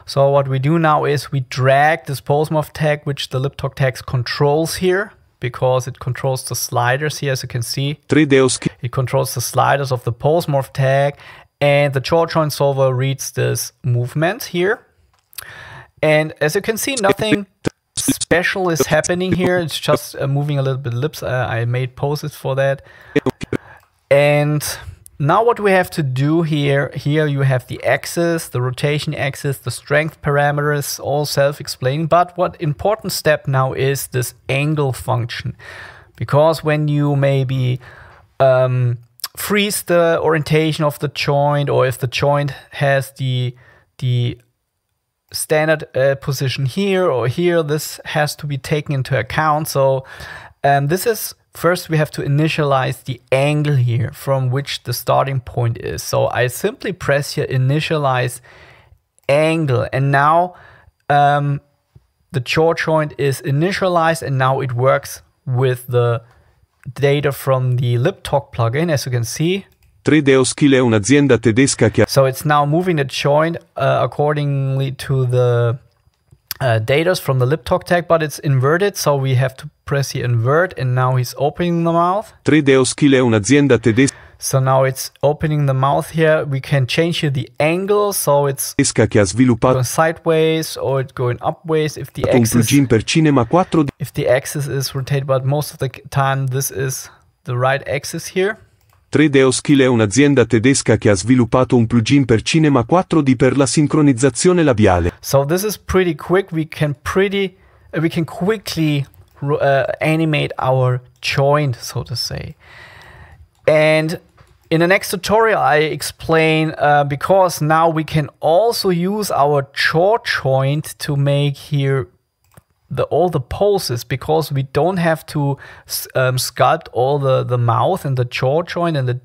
So what we do now is we drag this postmorph tag, which the LipTalk tag controls here, because it controls the sliders here, as you can see. three Deoskill. It controls the sliders of the postmorph tag, And the jaw joint solver reads this movement here. And as you can see, nothing special is happening here. It's just uh, moving a little bit lips. Uh, I made poses for that. And now what we have to do here, here you have the axis, the rotation axis, the strength parameters, all self-explaining. But what important step now is this angle function. Because when you maybe um, freeze the orientation of the joint, or if the joint has the, the standard uh, position here or here, this has to be taken into account. So um, this is, first we have to initialize the angle here from which the starting point is. So I simply press here initialize angle, and now um, the jaw joint is initialized, and now it works with the data from the LipTalk plugin, as you can see. three Deoskill è un'azienda tedesca che... So it's now moving the joint uh, accordingly to the uh, data from the LipTalk tag, but it's inverted, so we have to press the invert, and now he's opening the mouth. three Deoskill è un'azienda tedesca. So now it's opening the mouth here. We can change here the angle, so it's going sideways or it's going upways if the axis, if the axis is rotated, but most of the time this is the right axis here. three Deoskill è un'azienda tedesca che ha sviluppato un plugin per Cinema four D per la sincronizzazione labiale. So this is pretty quick. We can pretty uh, we can quickly uh, animate our joint, so to say. And in the next tutorial, I explain uh, because now we can also use our jaw joint to make here the, all the poses, because we don't have to um, sculpt all the, the mouth and the jaw joint and the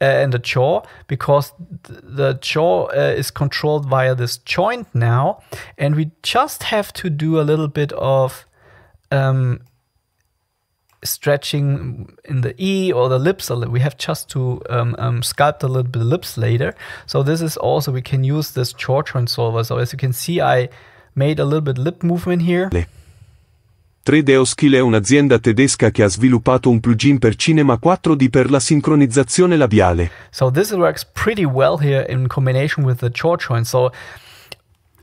uh, and the jaw, because th the jaw uh, is controlled via this joint now, and we just have to do a little bit of um, stretching in the E or the lips. We have just to um, um, sculpt a little bit of lips later. So this is also, we can use this jaw joint solver. So as you can see, I made a little bit lip movement here. three Deoskill è un'azienda tedesca che ha sviluppato un plugin per Cinema four D per la sincronizzazione labiale. So this works pretty well here in combination with the jaw joint. So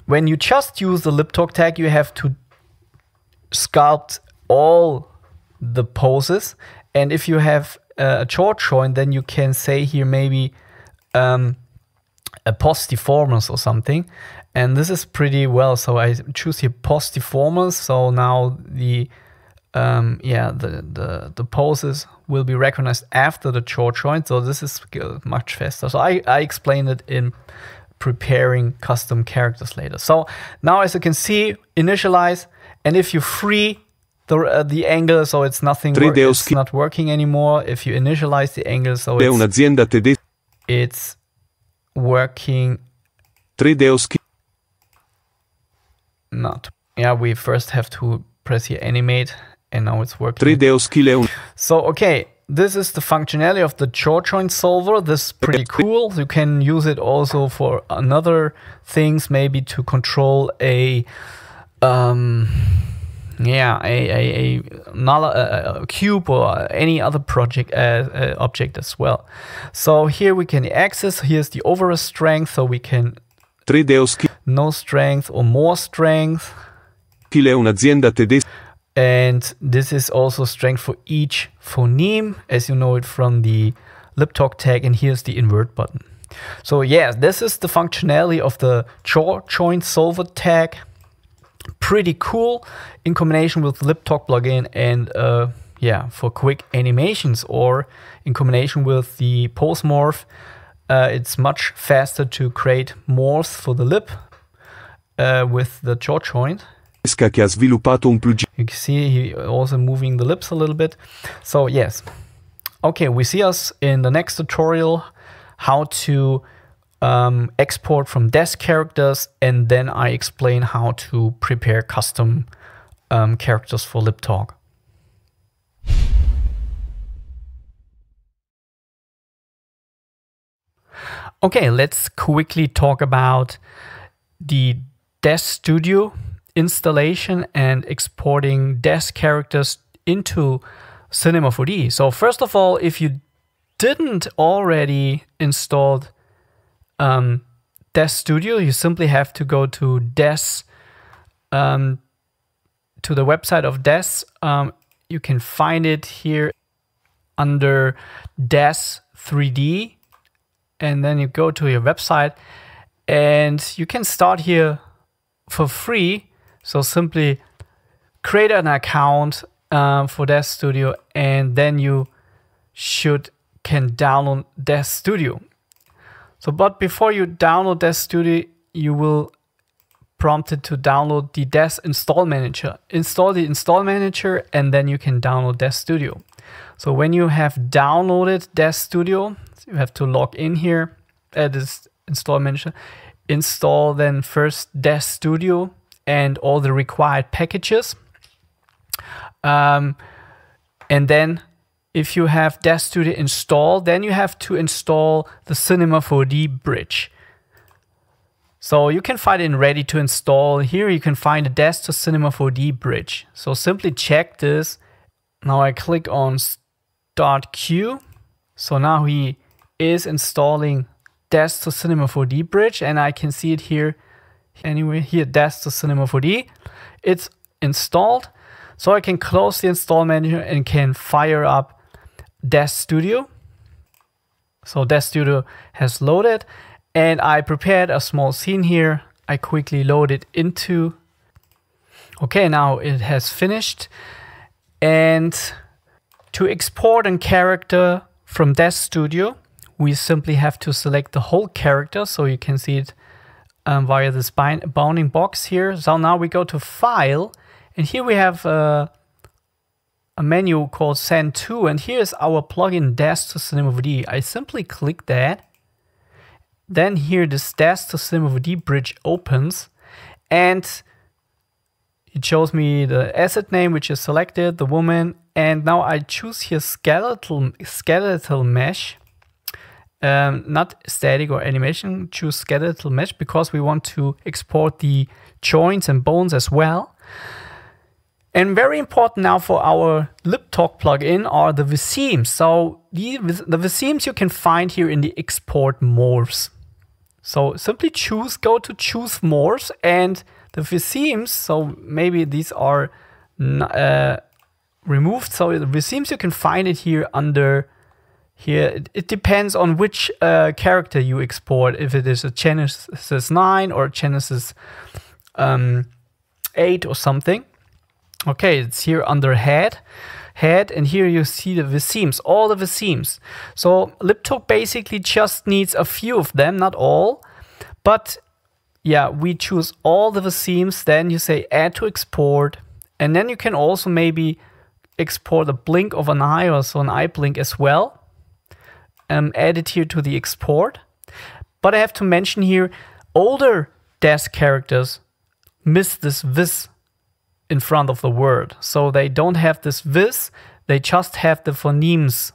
when you just use the LipTalk tag, you have to sculpt all the poses, and if you have uh, a jaw joint, then you can say here maybe um, a post deformers or something, and this is pretty well. So I choose here post deformers, so now the um, yeah the, the the poses will be recognized after the jaw joint, so this is much faster. So I, I explained it in preparing custom characters later. So now, as you can see, initialize, and if you free The, uh, the angle, so it's nothing, it's not working anymore. If you initialize the angle, so it's, it's working. Not. Yeah, we first have to press here animate, and now it's working. So, okay, this is the functionality of the jaw joint solver. This is pretty cool. You can use it also for another things, maybe to control a... Um, Yeah, a, a, a, a cube or any other project uh, uh, object as well. So here we can access, here's the overall strength, so we can no strength or more strength. And this is also strength for each phoneme, as you know it from the LipTalk tag, and here's the invert button. So yeah, this is the functionality of the jaw joint solver tag. Pretty cool in combination with LipTalk plugin, and uh, yeah, for quick animations, or in combination with the pose morph, uh, it's much faster to create morphs for the lip uh, with the jaw joint. You can see he also moving the lips a little bit. So yes, okay, we see us in the next tutorial how to Um, export from Daz characters, and then I explain how to prepare custom um, characters for LipTalk. Okay, let's quickly talk about the Daz Studio installation and exporting Daz characters into Cinema four D. So first of all, if you didn't already installed um, Daz Studio, you simply have to go to Daz, um, to the website of Daz. Um, you can find it here under Daz three D, and then you go to your website and you can start here for free. So simply create an account um, for Daz Studio, and then you should can download Daz Studio. So, but before you download Daz Studio, you will prompted to download the Daz Install Manager. Install the Install Manager, and then you can download Daz Studio. So when you have downloaded Daz Studio, you have to log in here at this Install Manager. Install then first Daz Studio and all the required packages. Um, and then if you have Daz Studio installed, then you have to install the Cinema four D bridge. So you can find it in Ready to Install. Here you can find the Daz to Cinema four D bridge. So simply check this. Now I click on Start Queue. So now he is installing Daz to Cinema four D bridge, and I can see it here. Anyway, here Daz to Cinema four D. It's installed. So I can close the install manager and can fire up Daz Studio. So Daz Studio has loaded. And I prepared a small scene here. I quickly load it into. Okay, now it has finished. And to export a character from Daz Studio, we simply have to select the whole character. So you can see it um, via this bind bounding box here. So now we go to File. And here we have a, a menu called Send To. And here's our plugin Daz to Cinema four D. I simply click that. Then here this Daz to Cinema four D bridge opens, and it shows me the asset name, which is selected, the woman, and now I choose here skeletal skeletal mesh, um, not static or animation. Choose skeletal mesh because we want to export the joints and bones as well. And very important now for our LipTalk plugin are the V seams. So the, the V seams you can find here in the Export Morphs. So simply choose, go to Choose Morphs, and the V seams, so maybe these are uh, removed. So the V seams you can find it here under here. It, it depends on which uh, character you export, if it is a Genesis nine or Genesis um, eight or something. Okay, it's here under head, head, and here you see the V seams, all the V seams. So LipTalk basically just needs a few of them, not all. But yeah, we choose all the V seams, then you say add to export. And then you can also maybe export a blink of an eye or so an eye blink as well. Um, add it here to the export. But I have to mention here, older Daz characters miss this vis in front of the word. So they don't have this vis, they just have the phonemes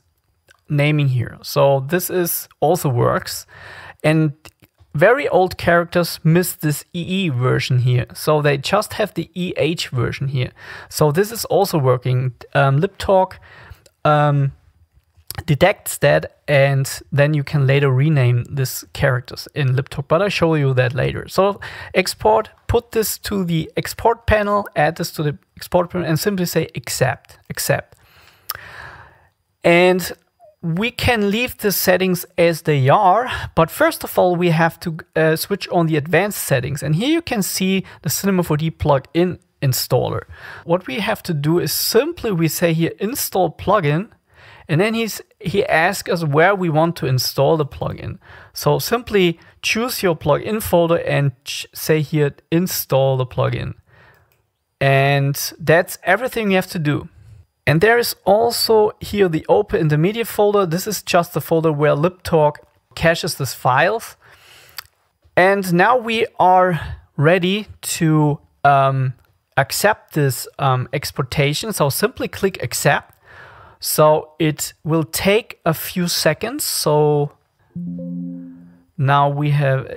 naming here. So this is also works. And very old characters miss this E E version here. So they just have the E H version here. So this is also working. Um, LipTalk um, detects that, and then you can later rename these characters in LipTalk, but I'll show you that later. So export, put this to the export panel, add this to the export panel, and simply say accept, accept. And we can leave the settings as they are, but first of all, we have to uh, switch on the advanced settings. And here you can see the Cinema four D plugin installer. What we have to do is simply we say here install plugin, and then he's, he asks us where we want to install the plugin. So simply choose your plugin folder and say here, install the plugin. And that's everything you have to do. And there is also here the open intermediate folder. This is just the folder where LipTalk caches these files. And now we are ready to um, accept this um, exportation. So simply click accept. So it will take a few seconds. So now we have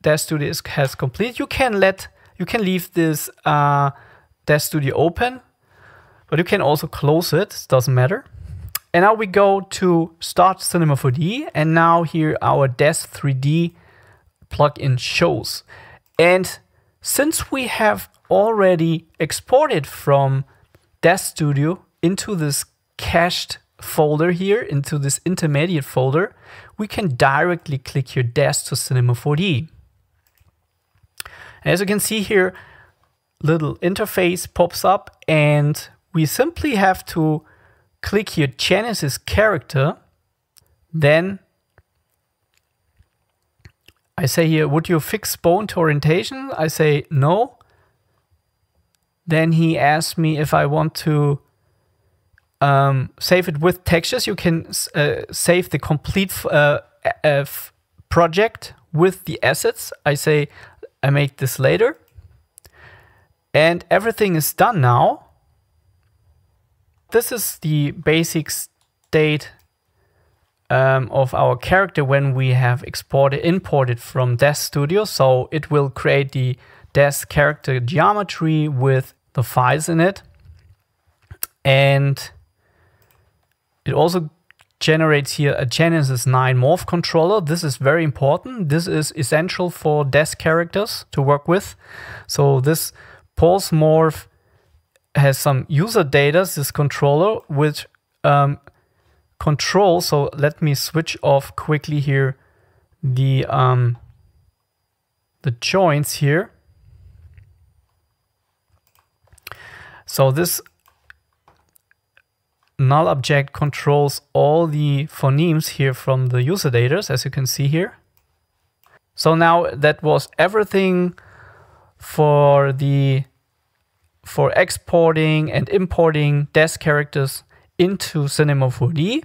Daz Studio is, has complete. You can let you can leave this uh, Daz Studio open, but you can also close it. It doesn't matter. And now we go to start Cinema four D, and now here our Daz three D plugin shows. And since we have already exported from Daz Studio into this cached folder here, into this intermediate folder, we can directly click here Daz to Cinema four D. As you can see here, little interface pops up, and we simply have to click here Genesis character. Then I say here, would you fix bone to orientation? I say no. Then he asks me if I want to um, save it with textures. You can uh, save the complete uh, f project with the assets. I say I make this later. And everything is done now. This is the basic state um, of our character when we have exported, imported from Daz Studio. So it will create the Daz character geometry with the files in it. And it also generates here a Genesis nine morph controller. This is very important. This is essential for Daz characters to work with. So this pause morph has some user data, this controller, which um, controls. So let me switch off quickly here the um, the joins here. So this null object controls all the phonemes here from the user data, as you can see here. So now that was everything for the for exporting and importing Daz characters into Cinema four D.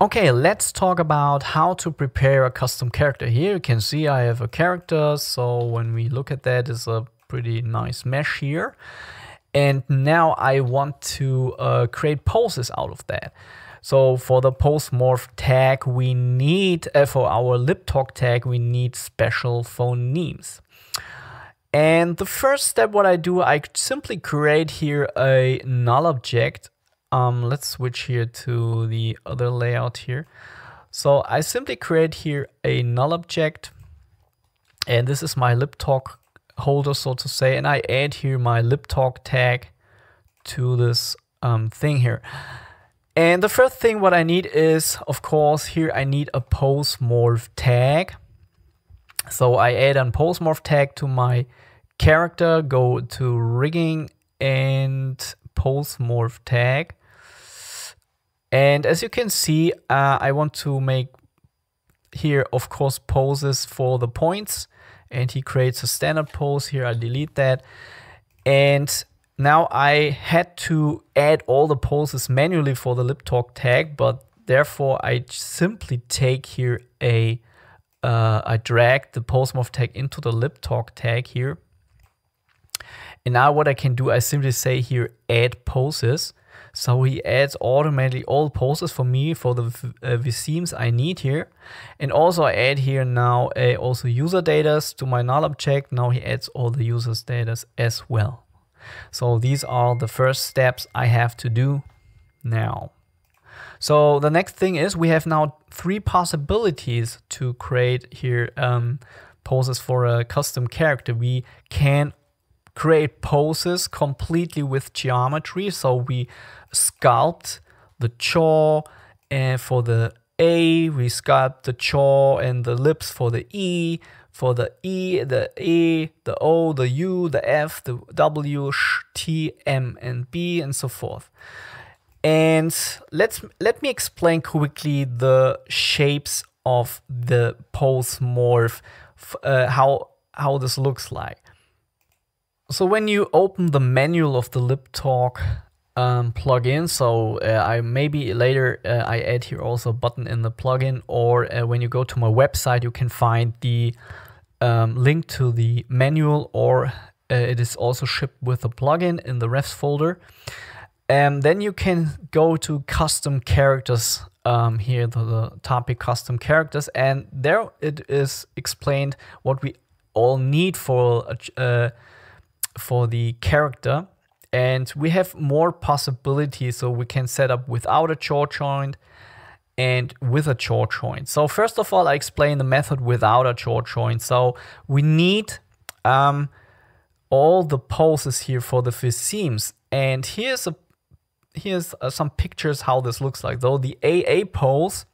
Okay, let's talk about how to prepare a custom character. Here you can see I have a character, so when we look at that, it's a pretty nice mesh here. And now I want to uh, create poses out of that. So for the post-morph tag, we need, uh, for our LipTalk tag, we need special phonemes. And the first step, what I do, I simply create here a null object. Um, let's switch here to the other layout here. So I simply create here a null object. And this is my LipTalk holder, so to say. And I add here my LipTalk tag to this um, thing here. And the first thing what I need is, of course, here I need a post-morph tag. So I add a post-morph tag to my character, go to rigging and post-morph tag. And as you can see, uh, I want to make here, of course, poses for the points. And he creates a standard pose here. I delete that. And now I had to add all the poses manually for the LipTalk tag, but therefore I simply take here a, uh, I drag the post-morph tag into the LipTalk tag here. And now what I can do, I simply say here, add poses. So he adds automatically all poses for me, for the uh, V seams I need here. And also I add here now a, also user data to my null object. Now he adds all the user data as well. So these are the first steps I have to do now. So the next thing is we have now three possibilities to create here um, poses for a custom character. We can create poses completely with geometry. So we sculpt the jaw and for the A, we sculpt the jaw and the lips for the E. For the E, the A, the O, the U, the F, the W, sh, T, M, and B, and so forth. And let's let me explain quickly the shapes of the pose morph, uh, how how this looks like. So when you open the manual of the LipTalk um, plugin, so uh, I maybe later uh, I add here also a button in the plugin, or uh, when you go to my website, you can find the Um, link to the manual, or uh, it is also shipped with a plugin in the refs folder. And then you can go to custom characters um, here, to the topic custom characters, and there it is explained what we all need for a, uh, for the character, and we have more possibilities. So we can set up without a jaw joint and with a jaw joint. So first of all, I explain the method without a jaw joint. So we need um, all the poses here for the visemes, and here's a here's uh, some pictures how this looks like. So the A A pose,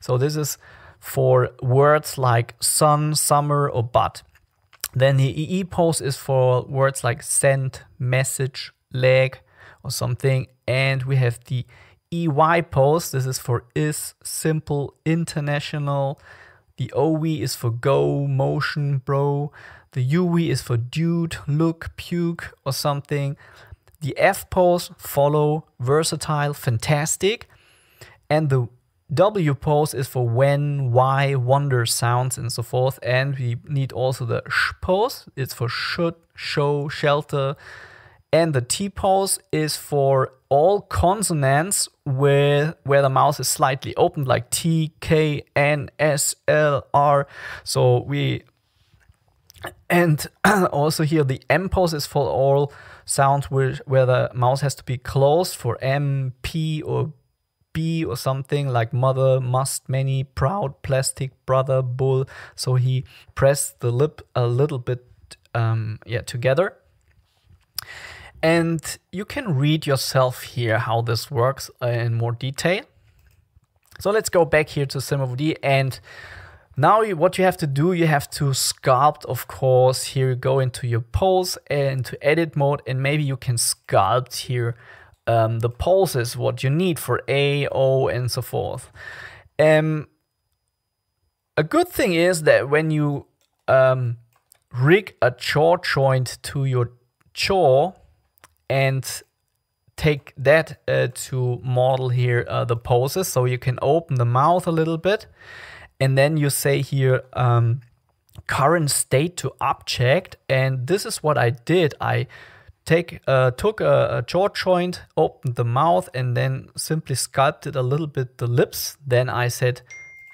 so this is for words like sun, summer, or but. Then the E E pose is for words like send, message, leg, or something. And we have the E Y pose. This is for is, simple, international. The O V is for go, motion, bro. The U V is for dude, look, puke, or something. The F pose, follow, versatile, fantastic. And the W pose is for when, why, wonder, sounds, and so forth. And we need also the sh pose. It's for should, show, shelter. And the T pose is for all consonants where, where the mouth is slightly opened, like T, K, N, S, L, R. So we, and also here the M pose is for all sounds where, where the mouth has to be closed, for M, P, or B or something, like mother, must, many, proud, plastic, brother, bull. So he pressed the lip a little bit um, yeah, together. And you can read yourself here how this works in more detail. So let's go back here to Cinema four D, and now you, what you have to do, you have to sculpt, of course. Here you go into your pose and to edit mode, and maybe you can sculpt here Um, the poses, what you need for A, O, and so forth. Um, a good thing is that when you um, rig a jaw joint to your jaw and take that uh, to model here uh, the poses, so you can open the mouth a little bit, and then you say here um, current state to object, and this is what I did. I Take, uh, took a, a jaw joint, opened the mouth, and then simply sculpted a little bit the lips. Then I said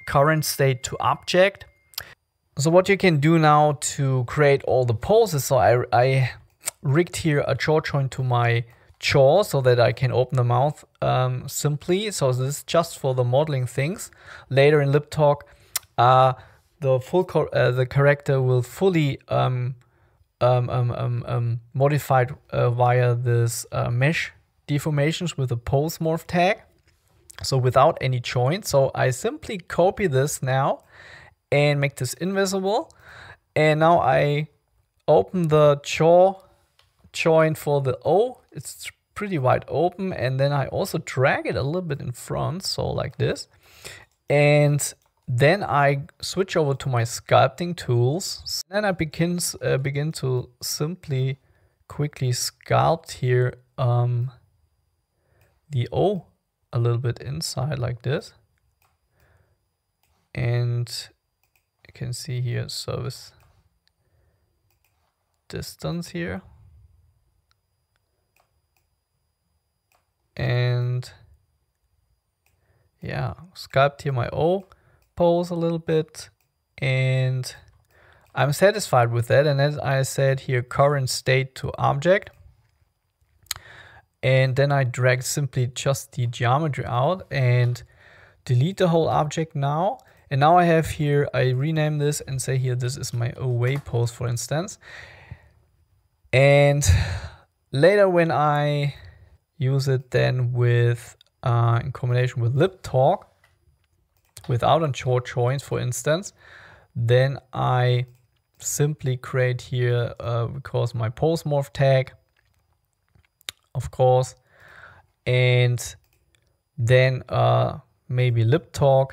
current state to object. So what you can do now to create all the poses, so I, I rigged here a jaw joint to my jaw so that I can open the mouth um, simply. So this is just for the modeling things. Later in LipTalk, uh, the full co uh, the character will fully um, Um, um, um, um, modified uh, via this uh, mesh deformations with a pose morph tag, so without any joint. So I simply copy this now and make this invisible, and now I open the jaw joint for the O. It's pretty wide open, and then I also drag it a little bit in front, so like this, and then I switch over to my sculpting tools. Then I begin, uh, begin to simply quickly sculpt here um, the O a little bit inside like this. And you can see here service distance here. And yeah, sculpt here my O pose a little bit, and I'm satisfied with that. And as I said here, current state to object, and then I drag simply just the geometry out and delete the whole object now. And now I have here, I rename this and say here, this is my away pose, for instance. And later when I use it then with uh, in combination with LipTalk, without a jaw joint, for instance, then I simply create here, uh, because my pose morph tag, of course, and then uh, maybe LipTalk,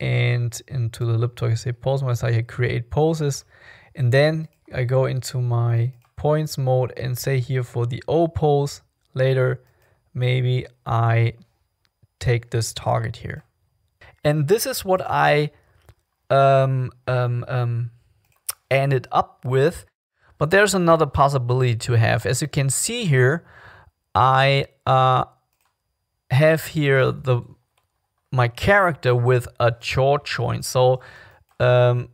and into the LipTalk I say pose, I say create poses, and then I go into my points mode and say here for the O pose later, maybe I take this target here. And this is what I um, um, um, ended up with. But there's another possibility to have. As you can see here, I uh, have here the my character with a jaw joint. So um,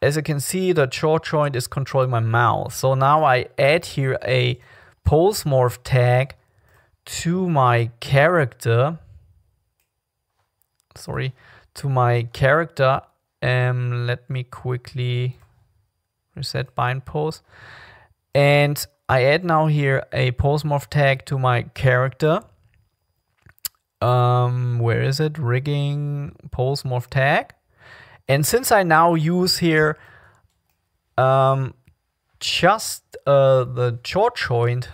as you can see, the jaw joint is controlling my mouth. So now I add here a post-morph tag to my character. Sorry, to my character. Um, let me quickly reset bind pose. And I add now here a post-morph tag to my character. Um, where is it? Rigging post-morph tag. And since I now use here um, just uh, the jaw joint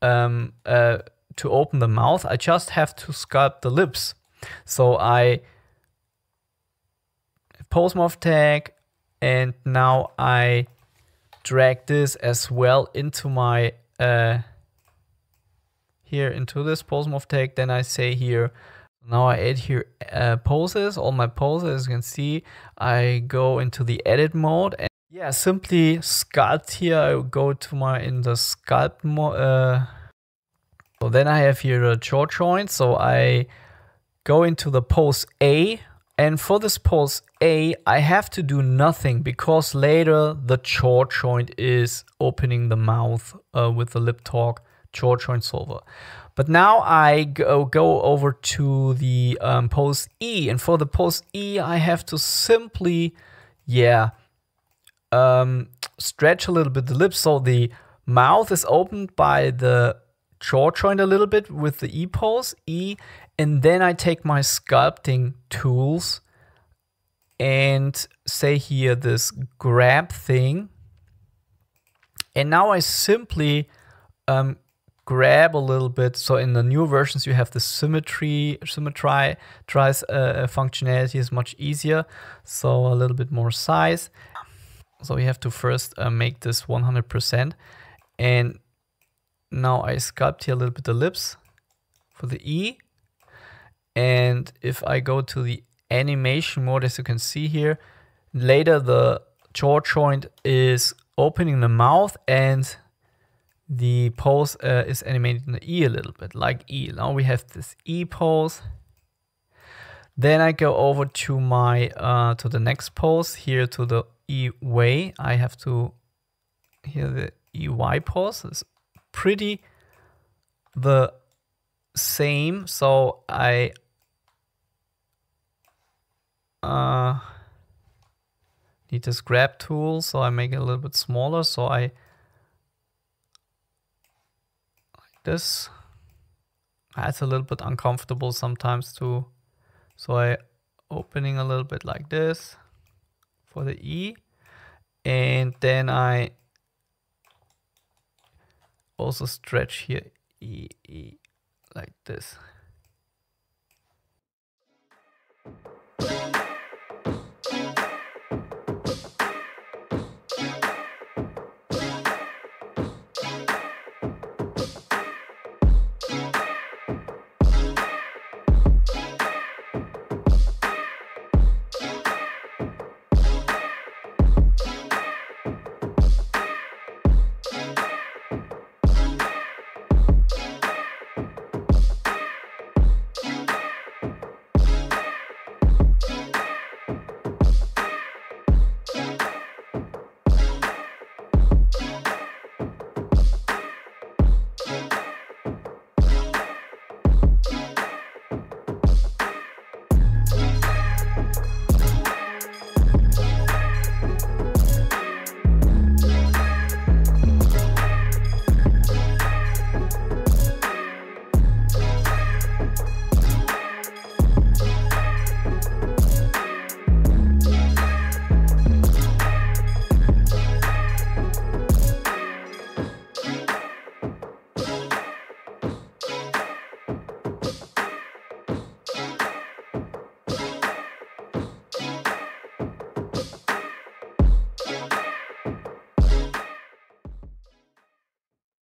um, uh, to open the mouth, I just have to sculpt the lips. So I post-morph tag, and now I drag this as well into my uh, here into this post-morph tag. Then I say here. Now I add here uh, poses, all my poses, as you can see. I go into the edit mode and yeah, simply sculpt here. I go to my, in the sculpt mode. Uh, so then I have here a jaw joint. So I go into the pose A, and for this pose A, I have to do nothing because later the jaw joint is opening the mouth uh, with the LipTalk jaw joint solver. But now I go, go over to the um, pose E, and for the pose E, I have to simply, yeah, um, stretch a little bit the lips. So the mouth is opened by the jaw joint a little bit with the E pose, E, and then I take my sculpting tools and say here this grab thing. And now I simply um, grab a little bit. So in the new versions, you have the symmetry, symmetry tries uh, functionality is much easier. So a little bit more size. So we have to first uh, make this one hundred percent. And now I sculpt here a little bit the lips for the E. And if I go to the animation mode, as you can see here, later the jaw joint is opening the mouth and the pose uh, is animated in the E a little bit, like E. Now we have this E pose. Then I go over to my uh, to the next pose here, to the E way. I have to here the E Y pose is pretty the same. So I uh, need this grab tool, so I make it a little bit smaller. So I this. That's a little bit uncomfortable sometimes too. So I opening a little bit like this for the E. And then I also stretch here E, E like this.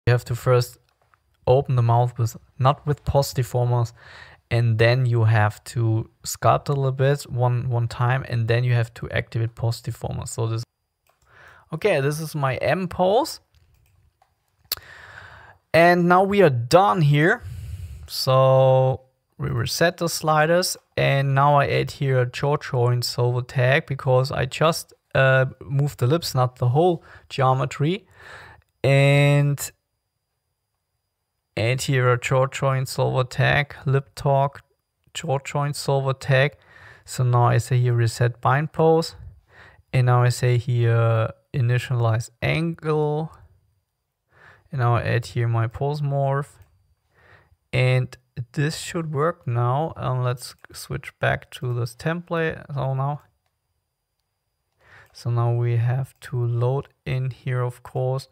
Have to first open the mouth with not with pose deformers, and then you have to sculpt a little bit one one time, and then you have to activate pose deformers. So this, okay, this is my M pose, and now we are done here. So we reset the sliders, and now I add here a jaw joint solver tag because I just uh, move the lips, not the whole geometry. And add here a jaw joint solver tag, LipTalk jaw joint solver tag. So now I say here reset bind pose, and now I say here initialize angle, and now I add here my pose morph, and this should work now. And let's switch back to this template. So now, so now we have to load in here, of course,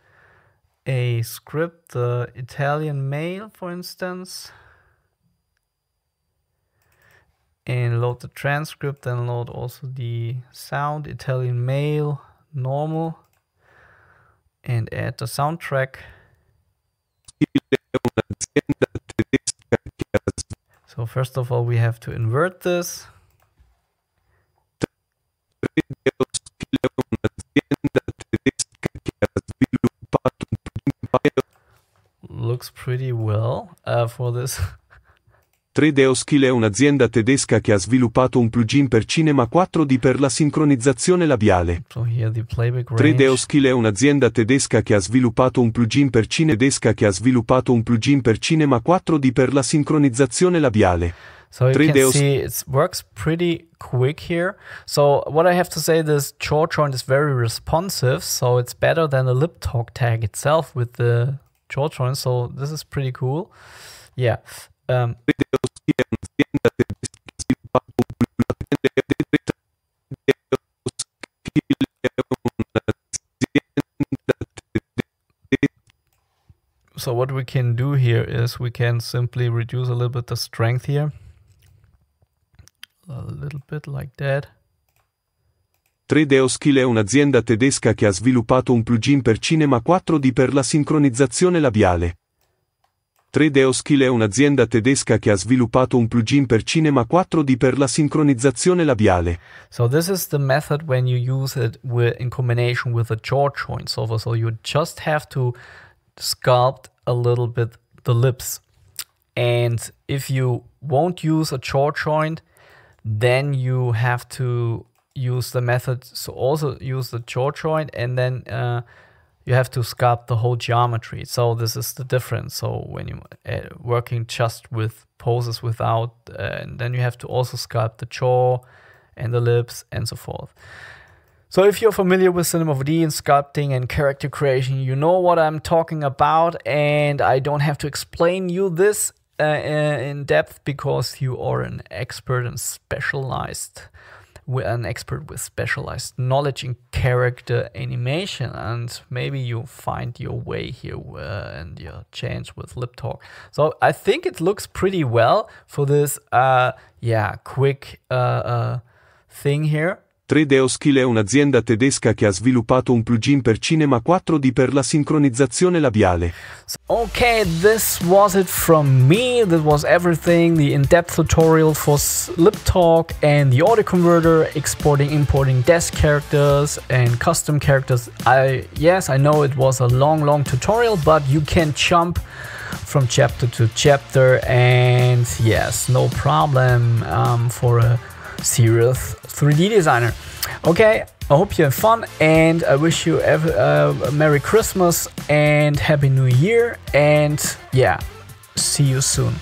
a script, the Italian mail, for instance, and load the transcript, and load also the sound, Italian mail, normal, and add the soundtrack. So first of all, we have to invert this. Looks pretty well uh, for this. three Deoskill è un'azienda tedesca che ha sviluppato un plugin per Cinema four D per la sincronizzazione labiale. three Deoskill è un'azienda tedesca che ha sviluppato un plugin per Cinema tedesca che ha sviluppato un plugin per Cinema four D per la sincronizzazione labiale. So you can see it works pretty quick here. So what I have to say, this jaw joint is very responsive, so it's better than the LipTalk tag itself with the jaw joint. So this is pretty cool. Yeah. Um, so what we can do here is we can simply reduce a little bit the strength here, a little bit like that. three Deoskill è un'azienda tedesca che ha sviluppato un plugin per Cinema four D per la sincronizzazione labiale. three Deoskill è un'azienda tedesca che ha sviluppato un plugin per Cinema four D per la sincronizzazione labiale. So this is the method when you use it with, in combination with a jaw joint solver. So you just have to sculpt a little bit the lips. And if you won't use a jaw joint, then you have to use the method. So also use the jaw joint, and then uh, you have to sculpt the whole geometry. So this is the difference. So when you're uh, working just with poses without, uh, and then you have to also sculpt the jaw and the lips and so forth. So if you're familiar with Cinema four D and sculpting and character creation, you know what I'm talking about, and I don't have to explain you this uh, in depth because you are an expert and specialized. We're an expert with specialized knowledge in character animation, and maybe you find your way here uh, and your change with LipTalk. So I think it looks pretty well for this, uh, yeah, quick uh, uh, thing here. three Deoskill è un'azienda tedesca che ha sviluppato un plugin per Cinema four D per la sincronizzazione labiale. Okay, this was it from me. That was everything. The in-depth tutorial for LipTalk and the audio converter, exporting, importing Daz characters and custom characters. I yes, I know it was a long, long tutorial, but you can jump from chapter to chapter, and yes, no problem um, for a serious three D designer. Okay, I hope you have fun, and I wish you every, uh, a Merry Christmas and Happy New Year, and yeah, see you soon.